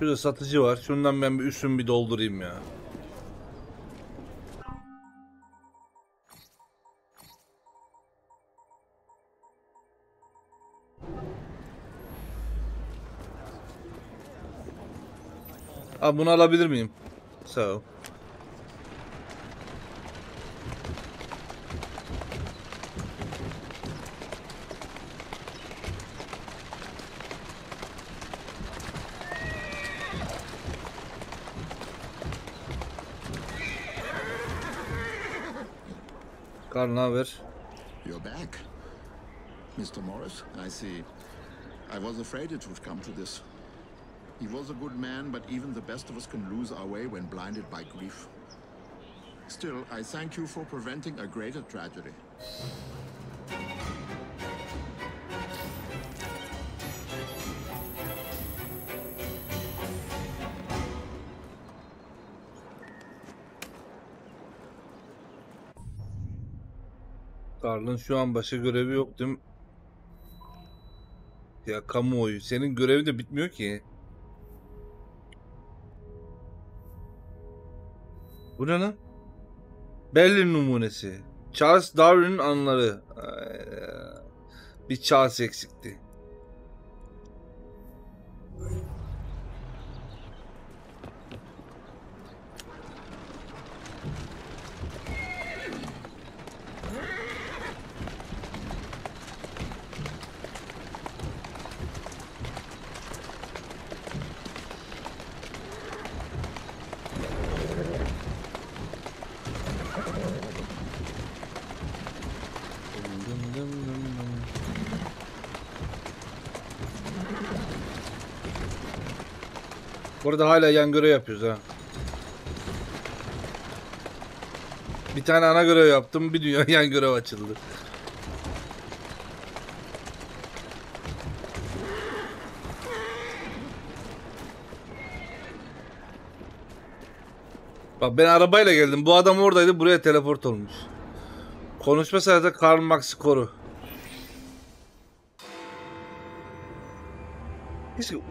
Şurada satıcı var. Şundan ben bir üstümü bir doldurayım ya. Abi bunu alabilir miyim? so. Karl, ne haber? You're back, Mister Morris. I see. I was afraid it would come to this. He was a good man, but even the best of us can lose our way when blinded by grief. Still, I thank you for preventing a greater tragedy. Karl'ın şu an başka görevi yok değil mi? Ya kamuoyu, senin görevi de bitmiyor ki. Bu ne lan? Berlin numunesi. Charles Darwin'in anları. Bir Charles eksikti. Burada hala yan görev yapıyoruz ha. Bir tane ana görev yaptım, bir dünya yan görev açıldı. Bak ben arabayla geldim, bu adam oradaydı, buraya teleport olmuş. Konuşma sırasında Karl Marx koru.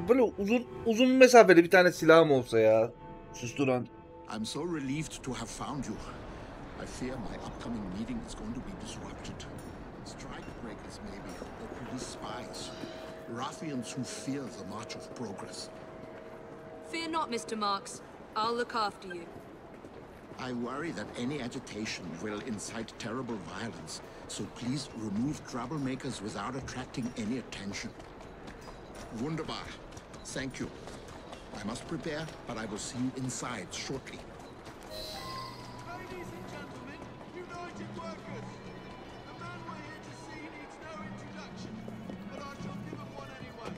Böyle uzun uzun mesafeli bir tane silahım olsa ya. Susturan. I'm so relieved to have found you. I fear my upcoming meeting is going to be disrupted. Strike breakers maybe, or police spies. Ruffians who fear the march of progress. Fear not, Mister Marx. I'll look after you. I worry that any agitation will incite terrible violence, so please remove troublemakers without attracting any attention. Wunderbar. Thank you. I must prepare, but I will see you inside shortly. Ladies and gentlemen, United Workers. The man we're here to see needs no introduction, but I shall give him one anyway.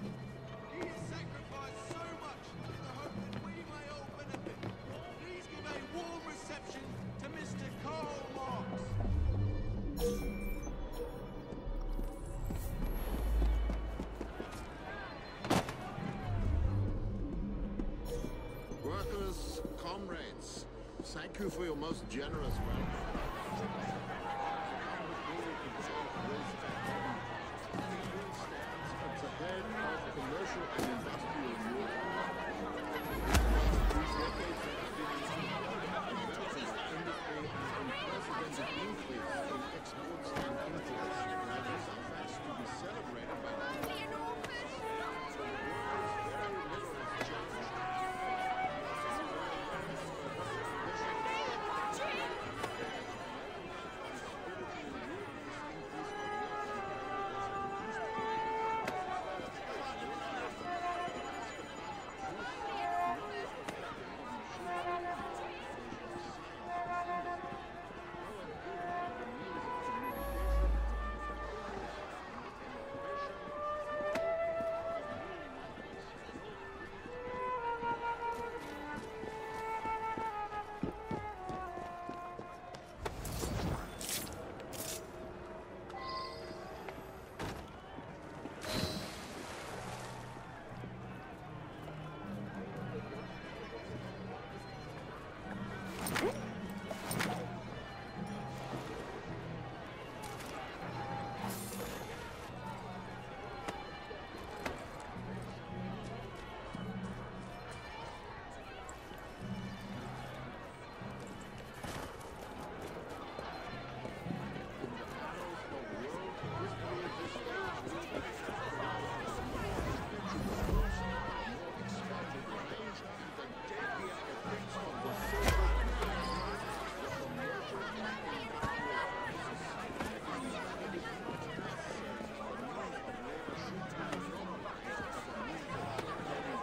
He has sacrificed so much in the hope that we may all benefit. Please give a warm reception to Mister Karl Marx. Thank you for your most generous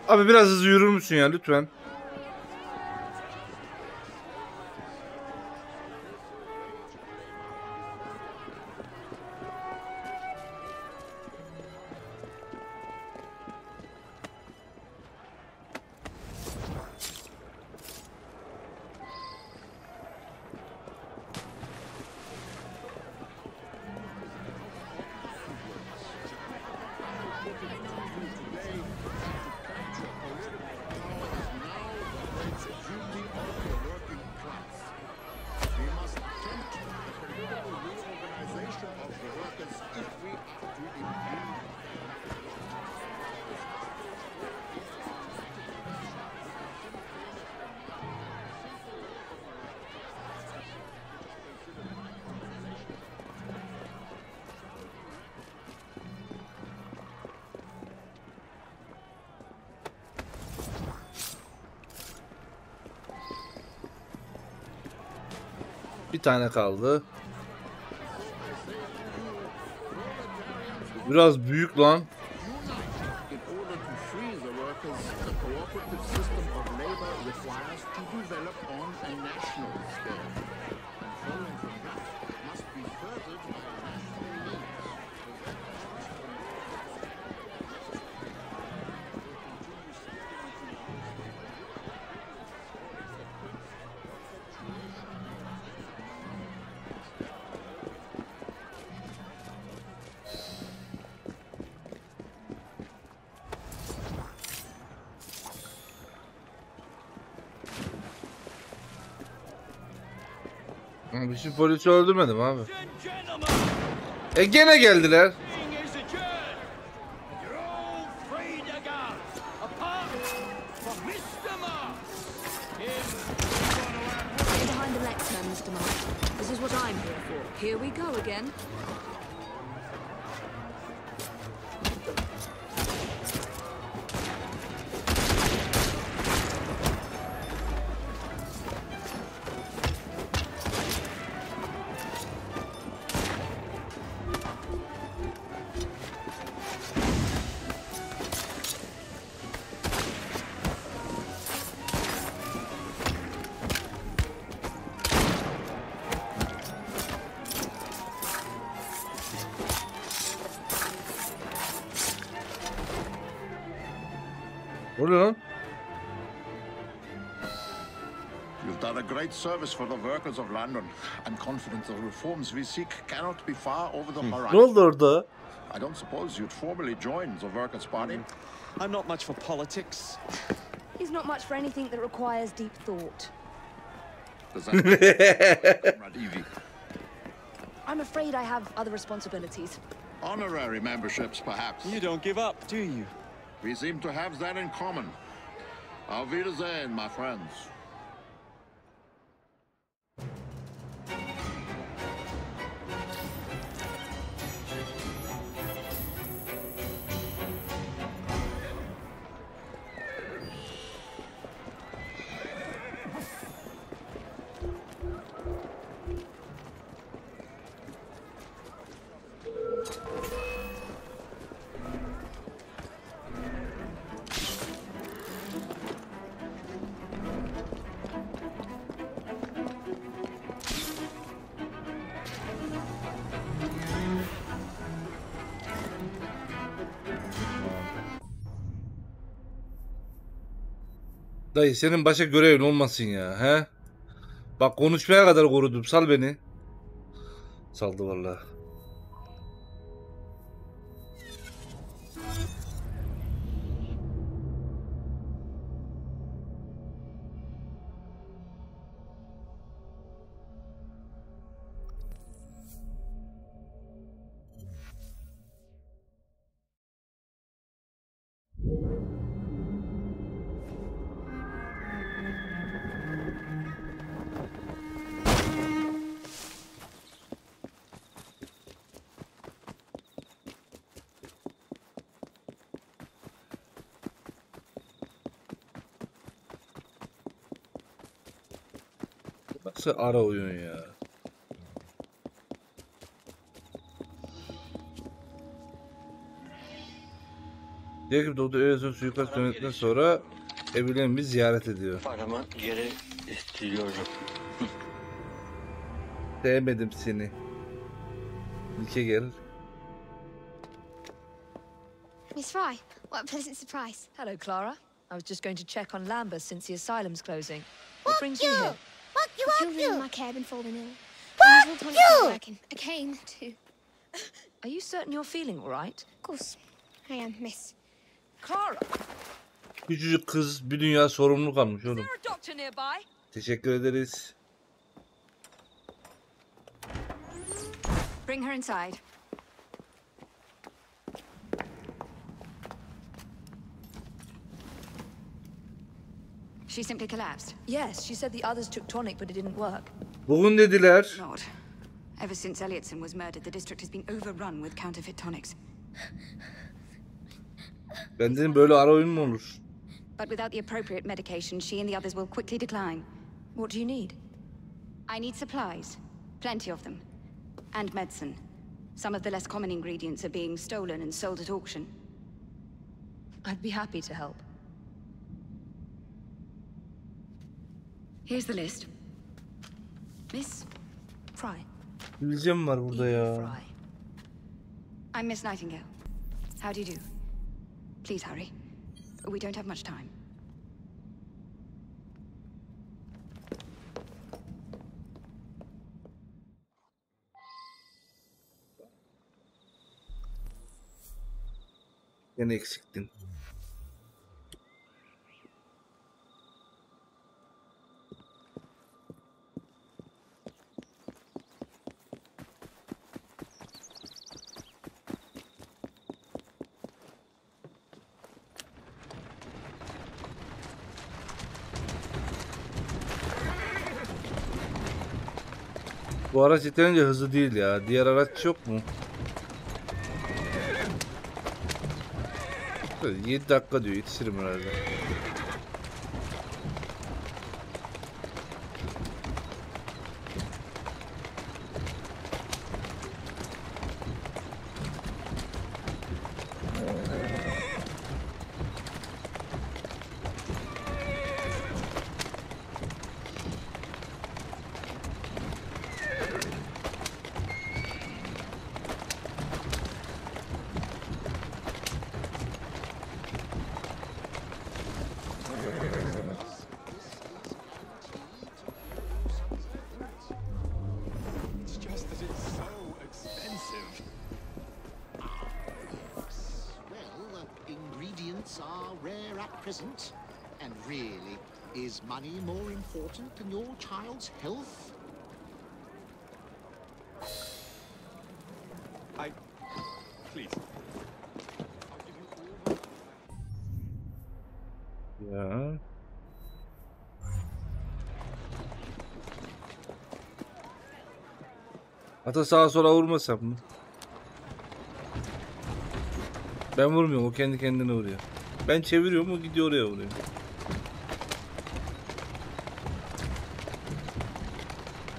Abi biraz hızlı yürür müsün ya lütfen? Bir tane kaldı. Biraz büyük lan. Hiçbir polisi öldürmedim abi. E gene geldiler. Service for the workers of London. I'm confident the reforms we seek cannot be far over the horizon. Ne oldu orada? I don't suppose you'd formally join the Workers' Party. I'm not much for politics. He's not much for anything that requires deep thought. I'm afraid I have other responsibilities. Honorary memberships, perhaps. You don't give up, do you? We seem to have that in common. Auf Wiedersehen, my friends. Dayı senin başka görevin olmasın ya, he? Bak konuşmaya kadar korudum, sal beni. Saldı vallahi. Ara oyun ya. Jacob Doktor Elliotson suikast döneminden sonra evlenimi ziyaret ediyor. Paramı geri istiyorum. Sevmedim seni. İlke gel. Miss Frye, what a pleasant surprise. Hello, Clara. I was just going to check on Lambert since the asylum's closing. What, what brings you? you here? What you up to? In my cabin falling ill. What you? I came to. Are you certain you're feeling all right? Of course, I am, Miss. Clara. Küçücük kız bir dünya sorumluluk almış oğlum. Teşekkür ederiz. Bring her inside. She simply collapsed. Yes, she said the others took tonic but it didn't work. Bugün dediler. Lord. Ever since Elliotson was murdered, the district has been overrun with counterfeit tonics. Ben dedim böyle ara oyun mu olur? But without the appropriate medication, she and the others will quickly decline. What do you need? I need supplies. Plenty of them. And medicine. Some of the less common ingredients are being stolen and sold at auction. I'd be happy to help. Here's the list. Miss Frye. Bilgem var burada ya. I'm Miss Nightingale. How do you do? Please hurry. We don't have much time. Yine eksiktin. Bu araç yeterince hızlı değil ya. Diğer araç yok mu? yedi dakika diyor. Yetişirim herhalde. Than your child's health? I... Please. I'll give you all... Yeah. Ata sağa sola vurmasam mı? Ben vurmuyorum, o kendi kendine vuruyor. Ben çeviriyorum, o gidiyor oraya vuruyor.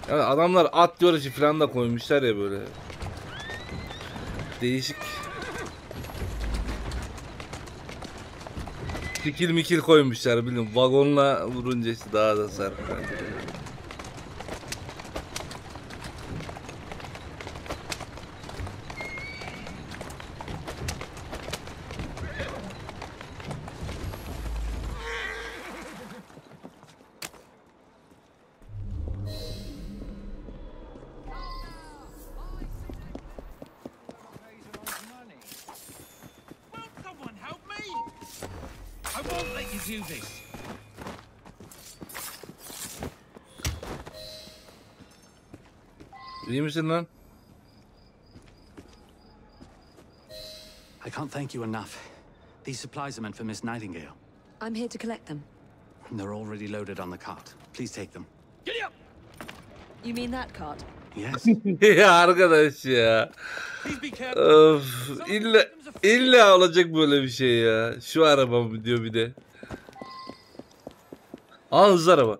Yani adamlar at yarışı falan da koymuşlar ya böyle. Değişik. Tikil mikil koymuşlar bilin. Vagonla vurunca işte daha da sarkar. I can't thank you enough. These supplies are meant for Miss Nightingale. I'm here to collect them. They're already loaded on the cart. Please take them. Giddy up! You mean that cart? Yes. Ya arkadaş ya. Öf, illa, illa olacak böyle bir şey ya. Şu araba mı diyor bir de. Aa hızlı araba.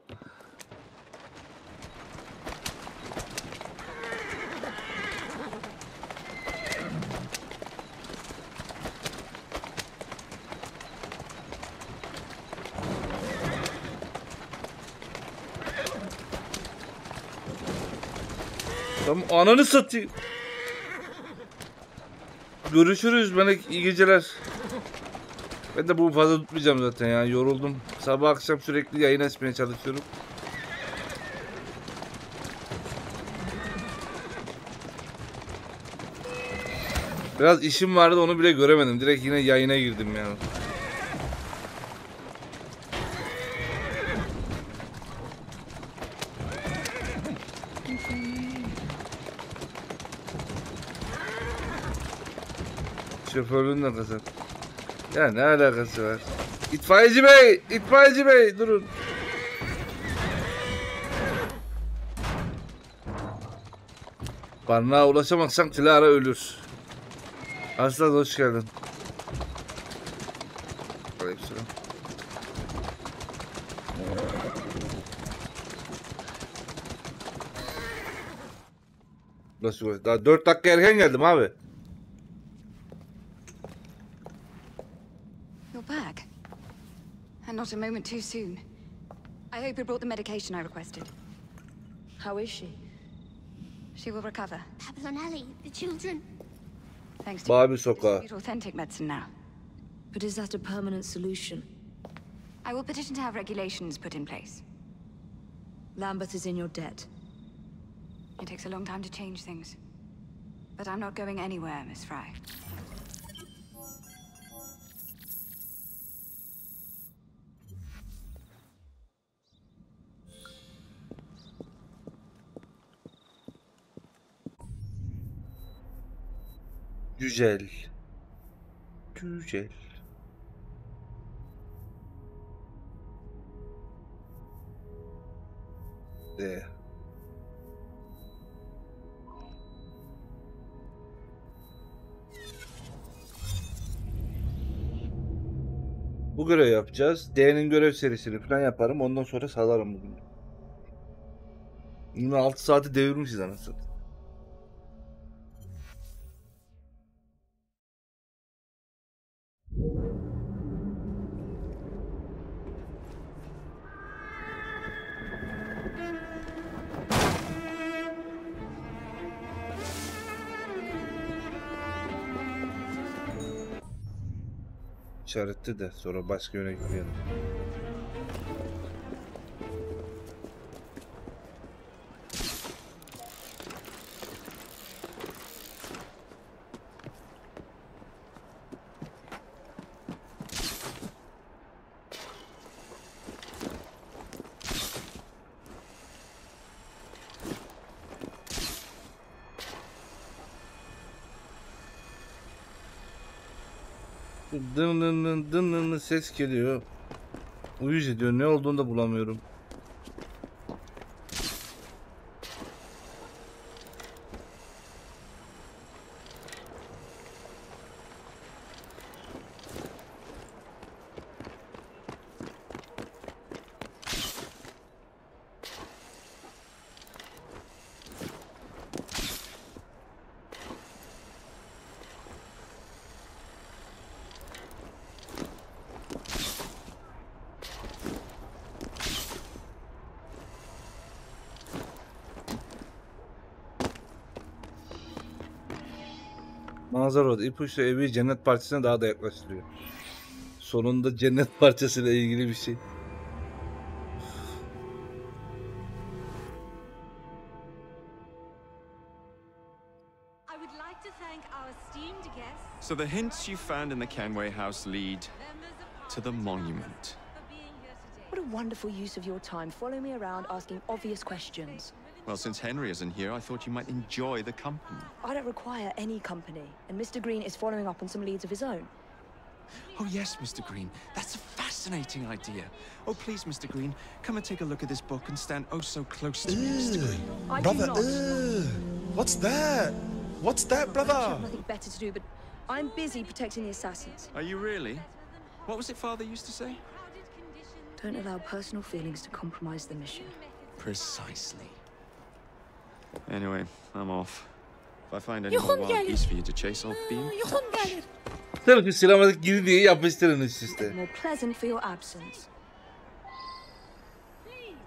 Tamam, ananı satayım. Görüşürüz melek, iyi geceler. Ben de bunu fazla tutmayacağım zaten ya, yoruldum. Sabah akşam sürekli yayın açmaya çalışıyorum. Biraz işim vardı, onu bile göremedim. Direkt yine yayına girdim yani. Şoförlüğün alakası var. Ya ne alakası var? İtfaiyeci bey! İtfaiyeci bey! Durun! Barnağa ulaşamazsan Clara ölür. Aslan hoş geldin. Aleykümselam. Nasıl? Daha dört dakika erken geldim abi. Not a moment too soon. I hope you brought the medication I requested. How is she? She will recover. Pablo and Ali, the children. Thanks to Bobby Soka. It's authentic medicine now. But is that a permanent solution? I will petition to have regulations put in place. Lambert is in your debt. It takes a long time to change things. But I'm not going anywhere, Miss Frye. Güzel. Güzel. De. Bu görev yapacağız. D'nin görev serisini falan yaparım. Ondan sonra salarım bugün. yirmi altı saati devirmişiz anasını. İşaretti de sonra başka yöne gitmeyelim. Dın dın dın dın dın ses geliyor. Uyuz ediyor. Ne olduğunu da bulamıyorum. Manzara ipuçlu evi cennet parçasına daha da yaklaştırıyor. Sonunda cennet parçasıyla ilgili bir şey. So the hints you found in the Kenway house lead to the monument. What a wonderful use of your time. Follow me around asking obvious questions. Well, since Henry isn't here, I thought you might enjoy the company. I don't require any company, and Mister Green is following up on some leads of his own. Oh yes, Mister Green, that's a fascinating idea. Oh please, Mister Green, come and take a look at this book and stand oh so close to me, Mister Green. I brother, do not. What's that? What's that, brother? I have nothing better to do, but I'm busy protecting the assassins. Are you really? What was it Father used to say? Don't allow personal feelings to compromise the mission. Precisely. Anyway, I'm off. If I find any more wild geese for you to chase, I'll be in touch. Tabii ki silamadık gibi diye yapıştırın üst üste. More pleasant for your absence. Please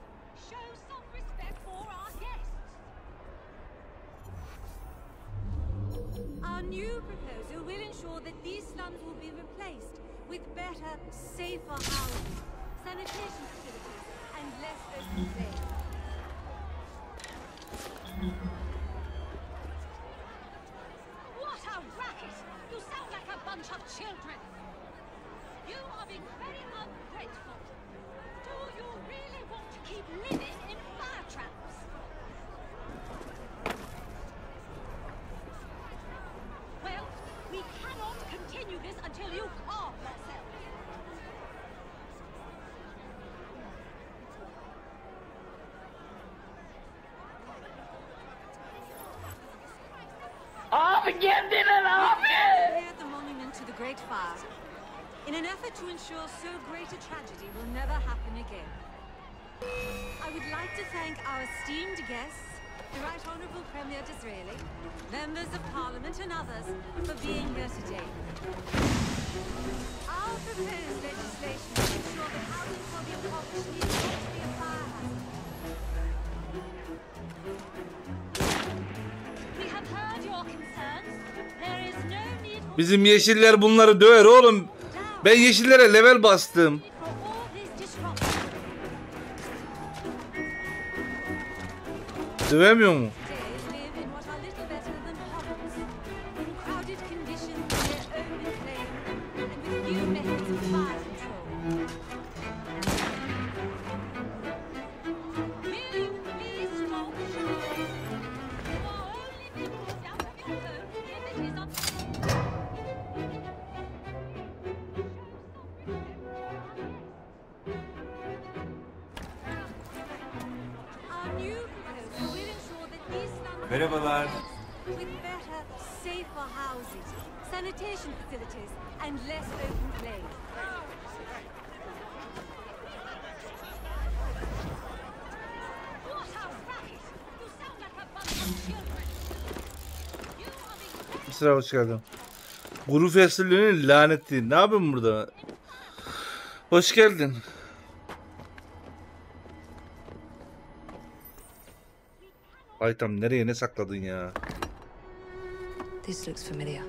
show some respect for our guests. Our new proposal will ensure that these slums will be replaced with better, safer housing, sanitation facilities, and less open space. What a racket! You sound like a bunch of children! You are being very ungrateful. Do you really want to keep living in fire traps? Well, we cannot continue this until you calm yourself. Off again, didn't off it! Clear the monument to the Great Fire. In an effort to ensure so great a tragedy will never happen again. I would like to thank our esteemed guests, the Right Honourable Premier Disraeli, members of Parliament and others for being here today. Our proposed legislation will ensure that housing for the impoverished needs not to be a fire hazard. We have heard your concerns. There is no need for... Bizim yeşiller bunları döver oğlum. Ben yeşillere level bastım. Dövemiyor mu? Merhabalar. Sıra hoş geldin. Guru festivalinin laneti. Ne yapıyorsun burada? Hoş geldin. Ay tam nereye ne sakladın ya? This looks familiar.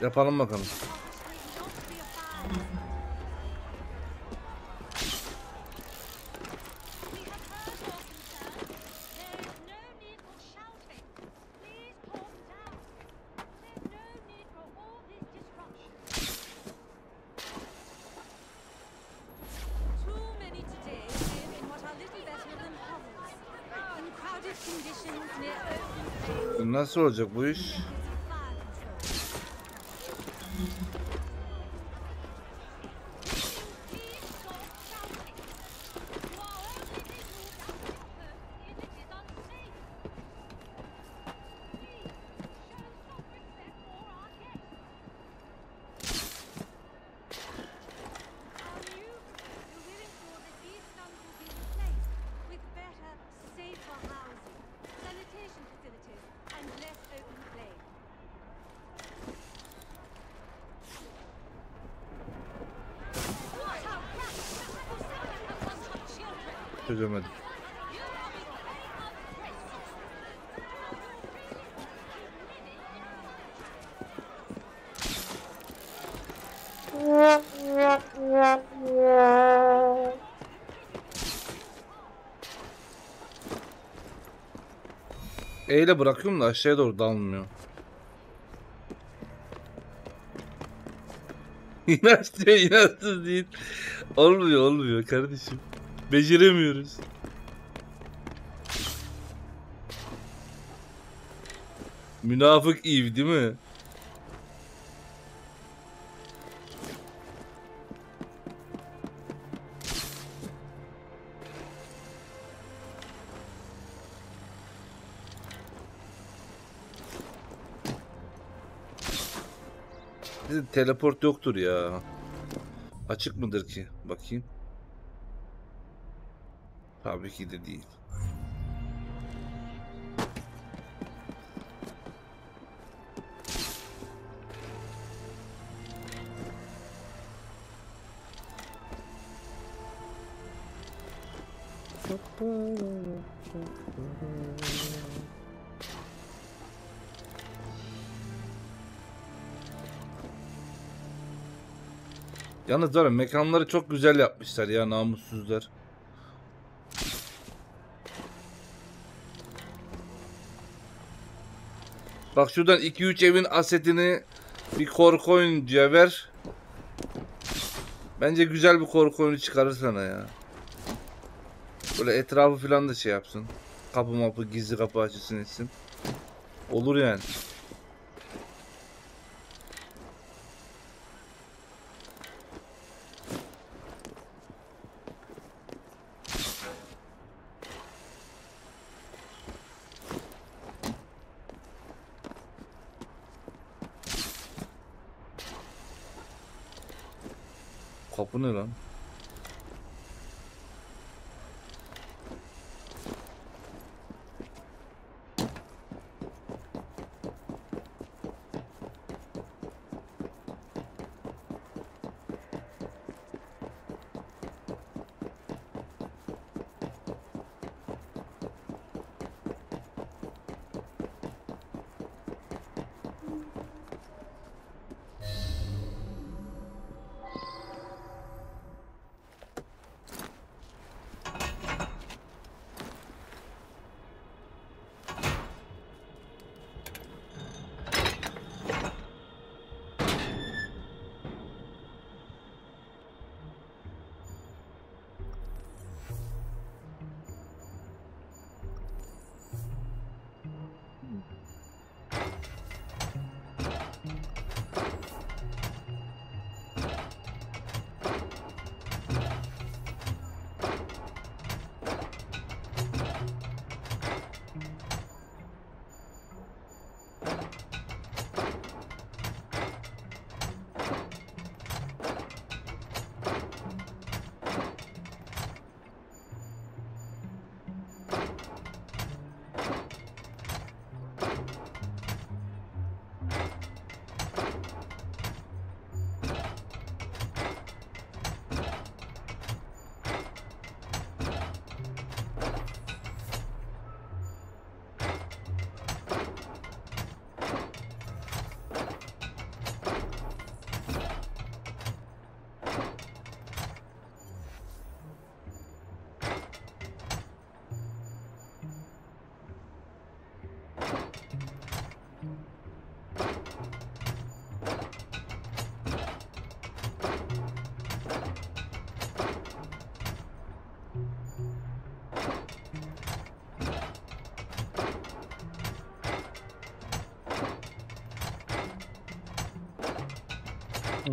Yapalım bakalım. Nasıl olacak bu iş? Çözemedim. Eyle bırakıyorum da aşağıya doğru dalmıyor. İnançlı, inançsız değil. Olmuyor, olmuyor kardeşim. Beceremiyoruz. Münafık Eve değil mi? Neyse, teleport yoktur ya. Açık mıdır ki? Bakayım. Tabii ki de değil. Yalnız var ya, mekanları çok güzel yapmışlar ya namussuzlar. Bak şuradan iki üç evin asetini bir korku oyuncuya ver. Bence güzel bir korku oyunu çıkarır sana ya. Böyle etrafı falan da şey yapsın. Kapı mapı, gizli kapı açısını etsin. Olur yani. Kapı ne lan?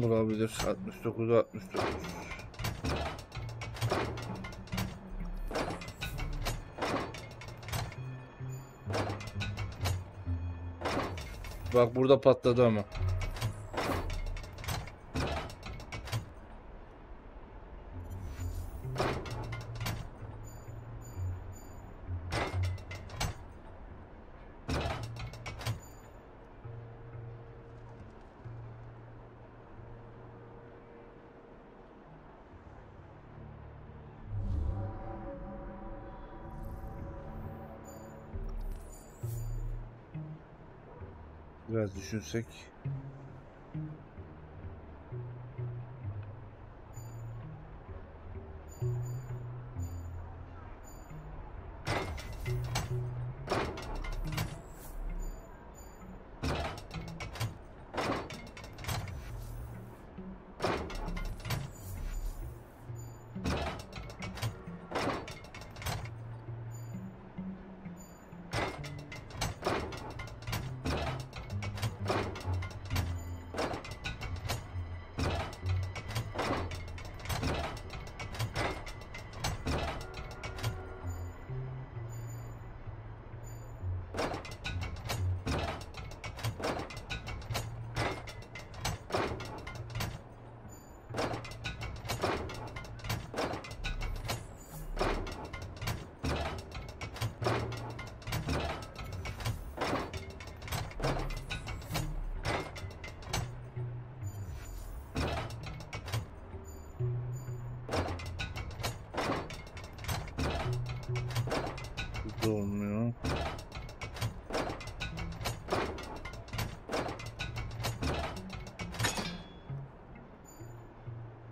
Olabilir. altmış dokuz altmış dokuz. Bak burada patladı ama. Biraz düşünsek.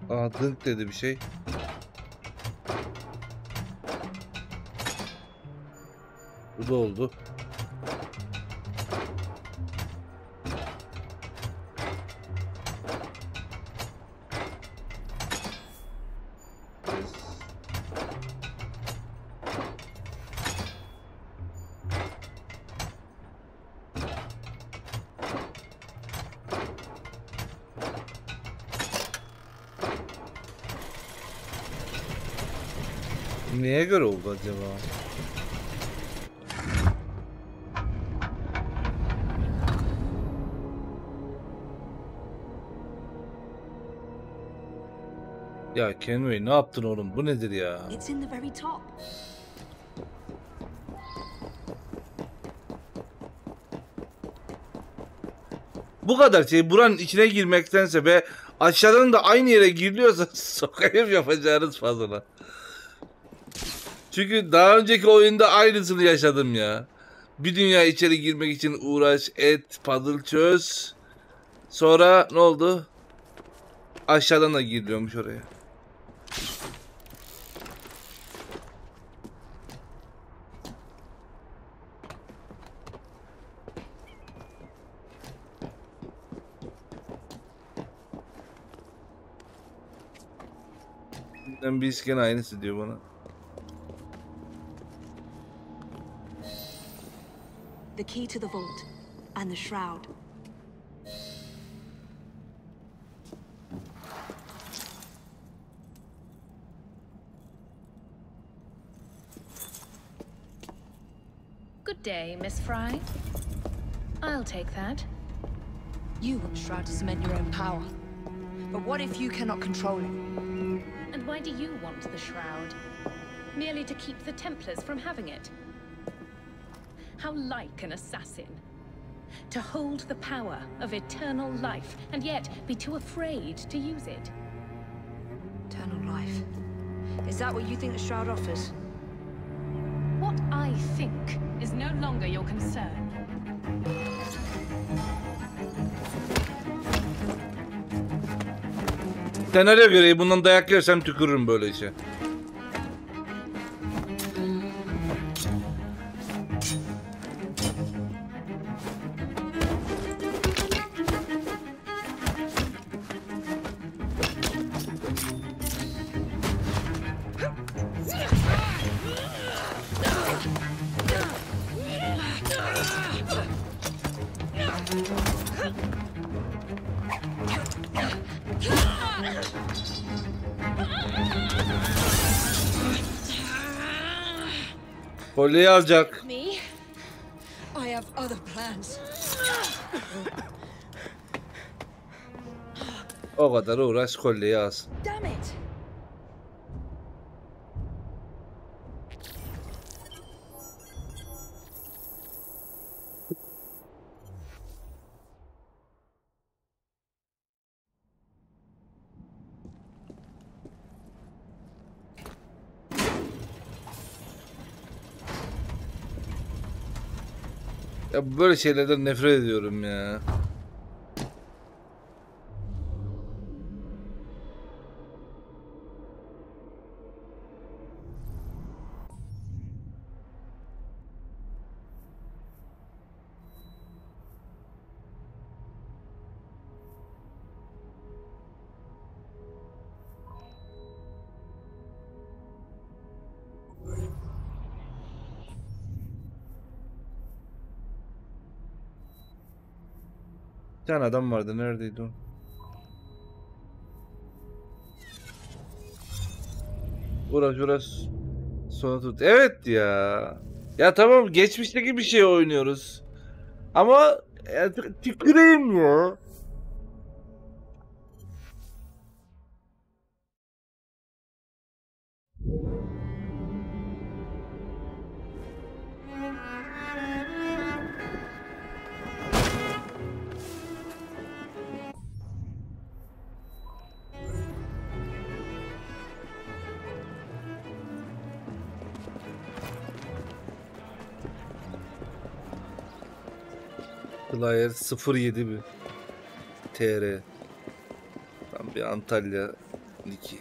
Aa, dınk dedi bir şey. Bu da oldu. Neye göre oldu acaba? Ya Kenway ne yaptın oğlum? Bu nedir ya? Bu kadar şey buranın içine girmektense ve aşağıdan da aynı yere giriliyorsa sokayım yapacağınız fazla. Çünkü daha önceki oyunda aynısını yaşadım ya. Bir dünya içeri girmek için uğraş, et, puzzle çöz. Sonra ne oldu? Aşağıdan da giriliyormuş oraya. Ben bir isken aynısı diyor bana. The key to the vault and the shroud. Good day, Miss Frye. I'll take that. You want the shroud to cement your own power. But what if you cannot control it? And why do you want the shroud? Merely to keep the Templars from having it. How like an assassin. To hold the power of eternal life, and yet be too afraid to use it. Eternal life? Is that what you think the shroud offers? What I think is no longer your concern. Senaryo gereği bundan dayak yersem tükürürüm böyle işe. Kolyeyi alacak. O kadar uğraş kolyeyi alsın. Ya böyle şeylerden nefret ediyorum ya. Bir tane adam vardı, neredeydi o? Uğraş uğraş sona tut. Evet ya. Ya tamam, geçmişteki bir şey oynuyoruz. Ama ya, tüküreyim ya. Player sıfır yedi bir T R. Tam bir Antalya Nicky.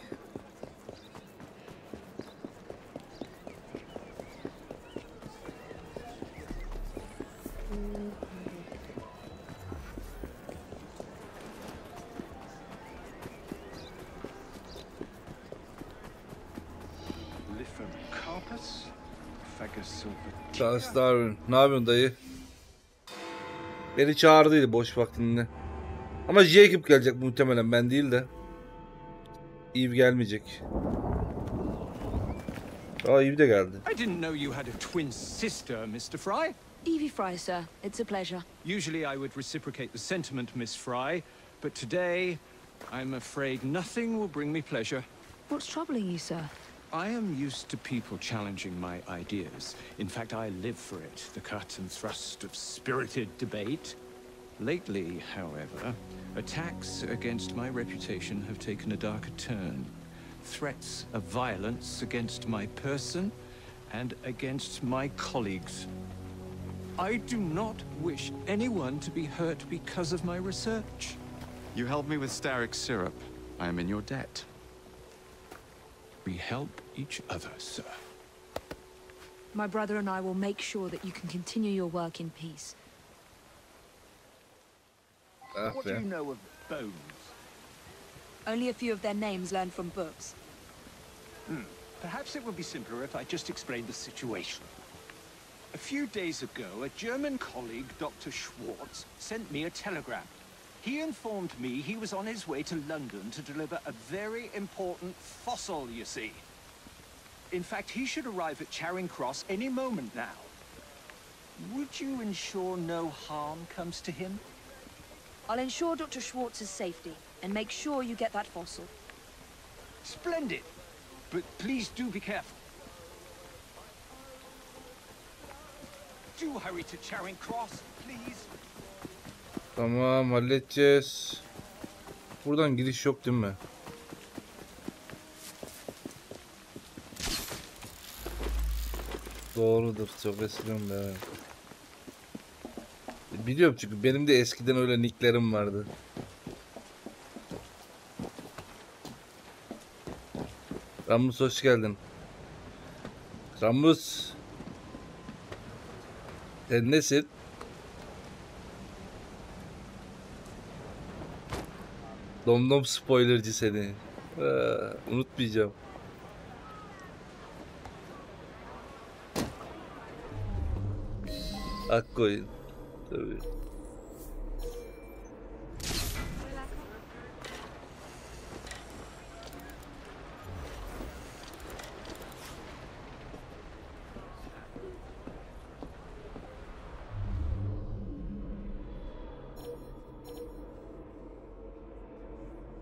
Charles Darwin. Ne yapıyorsun dayı? Beni çağırdıydı boş vaktinde. Ama Jacob gelecek muhtemelen, ben değil de. Eve gelmeyecek. Aa, Eve de geldi. I didn't know you had a twin sister, Mister Frye. Evie Frye, sir. It's a pleasure. Usually I would reciprocate the sentiment, Miss Frye, but today I'm afraid nothing will bring me pleasure. What's troubling you, sir? I am used to people challenging my ideas. In fact, I live for it, the cut and thrust of spirited debate. Lately, however, attacks against my reputation have taken a darker turn. Threats of violence against my person and against my colleagues. I do not wish anyone to be hurt because of my research. You helped me with Starrick's syrup. I am in your debt. We help each other, sir. My brother and I will make sure that you can continue your work in peace. Ah, what do you know of bones? Only a few of their names learned from books. Hmm. Perhaps it would be simpler if I just explained the situation. A few days ago, a German colleague, Doctor Schwartz, sent me a telegram. He informed me he was on his way to London to deliver a very important fossil, you see. In fact, he should arrive at Charing Cross any moment now. Would you ensure no harm comes to him? I'll ensure Doctor Schwartz's safety and make sure you get that fossil. Splendid! But please do be careful. Do hurry to Charing Cross, please. Tamam, halledeceğiz. Buradan giriş yok değil mi? Doğrudur, çok eskiden de. Biliyorum çünkü benim de eskiden öyle nicklerim vardı. Rambus, hoş geldin. Rambus. Sen nesin? Domdom spoilerci seni. Aa, unutmayacağım. Ak koyun. Tabii.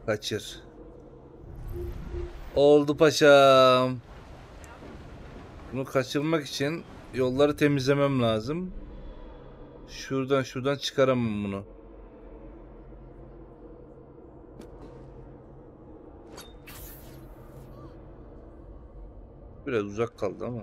Kaçır. Oldu paşam. Bunu kaçırmak için yolları temizlemem lazım. Şuradan şuradan çıkaramam bunu. Biraz uzak kaldı ama.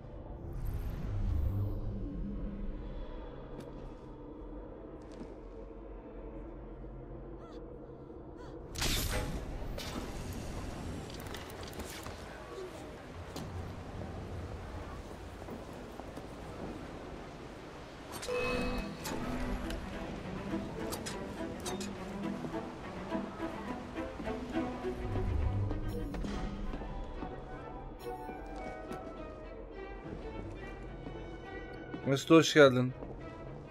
Mesut, hoş geldin.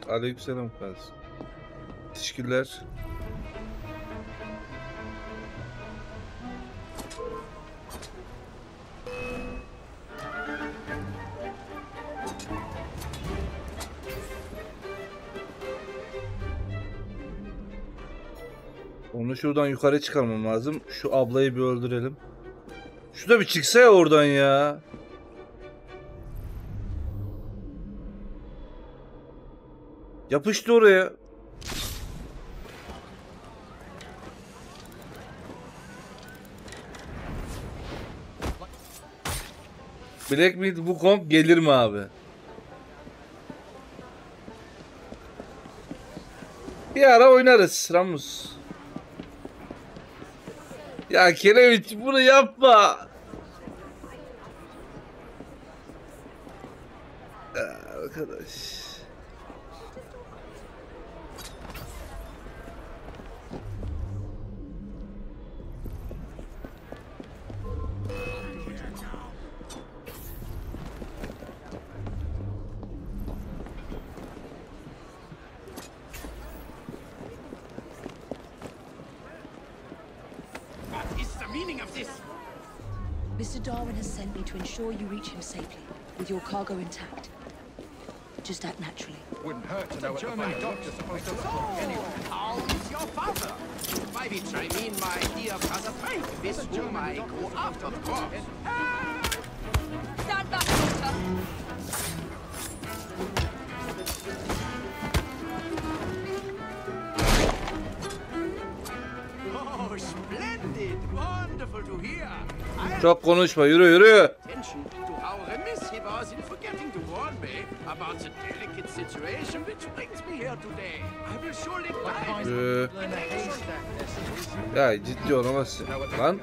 Aleykümselam kardeşim. Teşekkürler. Onu şuradan yukarı çıkarmam lazım. Şu ablayı bir öldürelim. Şu da bir çıksa ya oradan ya. Yapıştı oraya. Black Meat bu komp gelir mi abi? Bir ara oynarız Ramus. Ya Kereviç bunu yapma. Ya arkadaş. Mister Darwin has sent me to ensure you reach him safely, with your cargo intact. Just act naturally. Wouldn't hurt to know what the German doctor's supposed to look like anyway. How is your father? By which I mean my dear brother Frank, with whom I grew up, of course. Stand back, doctor. Oh, splendid! Wonderful to hear. Çok konuşma, yürü yürü. Ya ciddi olamazsın lan.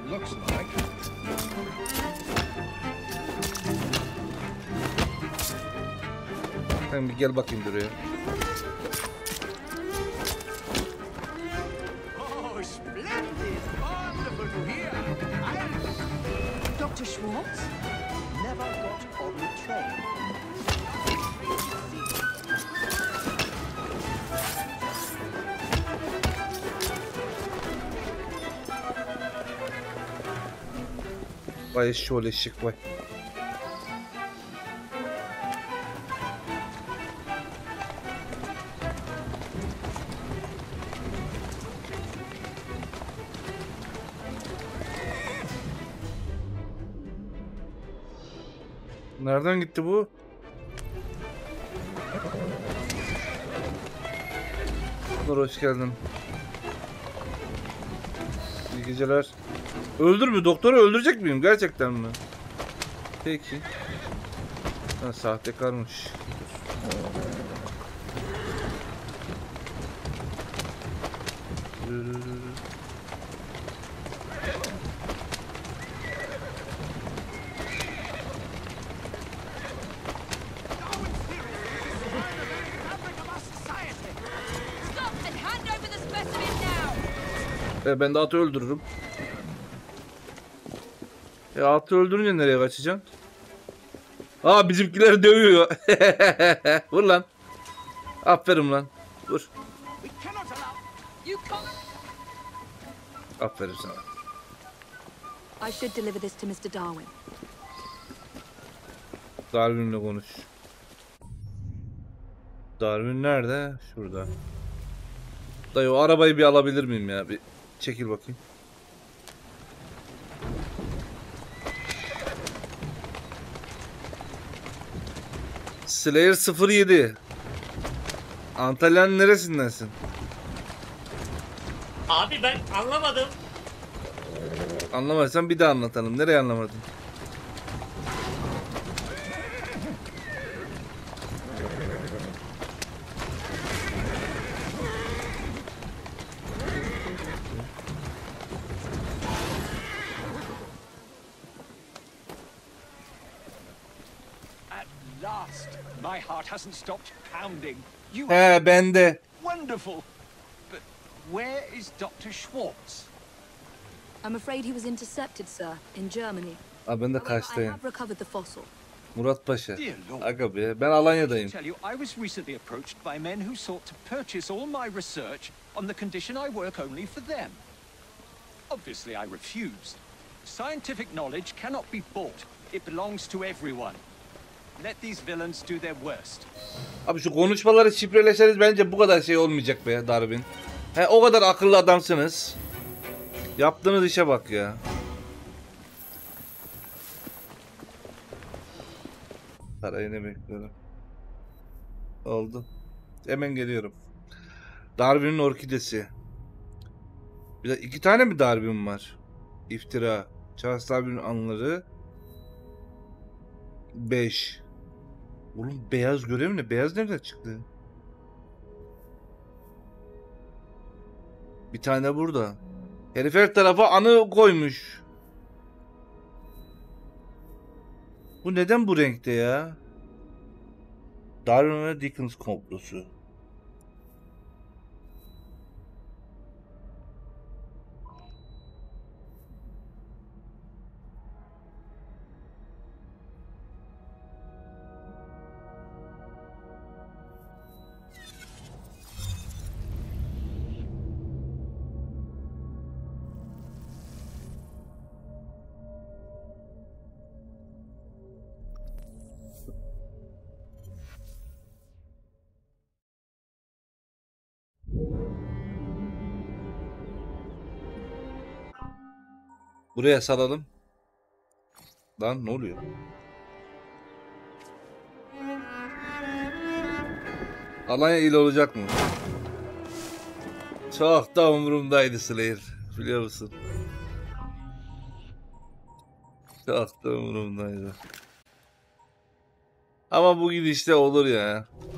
Sen bir gel bakayım buraya. Doctor Schwartz never got on the train. Vay şöyle şık vay. Nereden gitti bu? Dur, hoş geldin. İyi geceler. Öldür mü? Doktoru öldürecek miyim? Gerçekten mi? Peki. Ha, sahtekarmış. Ben de atı öldürürüm. E atı öldürünce nereye kaçacaksın? Aa, bizimkiler dövüyor. Vur lan. Aferin lan. Vur. Aferin sana. Darwin'le konuş. Darwin nerede? Şurada. Dayı, o arabayı bir alabilir miyim ya? Bir çekil bakayım. Slayer sıfır yedi. Antalya'nın neresindensin? Abi ben anlamadım. Anlamazsan bir daha anlatalım. Nereye anlamadın? He, bende. Wonderful. But where is Doctor Schwartz? I'm afraid he was intercepted, sir, in Germany. Abi ben de Kaş'tayım. Murat Paşa. Aga be, ben Alanya'dayım. I was recently approached by men who sought to purchase all my research on the condition I work only for them. Obviously I refused. Scientific knowledge cannot be bought. It belongs to everyone. Let these villains do their worst. Abi şu konuşmaları şifreleşseniz bence bu kadar şey olmayacak be Darwin. He, o kadar akıllı adamsınız. Yaptığınız işe bak ya. Parayı ne bekliyorum? Oldu. Hemen geliyorum. Darwin'in orkidesi. Bir de iki tane mi Darwin var? İftira. Charles Darwin'in anıları. beş. Oğlum beyaz görev ne? Beyaz nereden çıktı? Bir tane burada. Herif her tarafa anı koymuş. Bu neden bu renkte ya? Darwin ve Dickens komplosu. Buraya salalım. Lan ne oluyor? Alanya il olacak mı? Çok da umurumdaydı Slayer. Biliyor musun? Çok da umurumdaydı. Ama bu gidişte olur ya.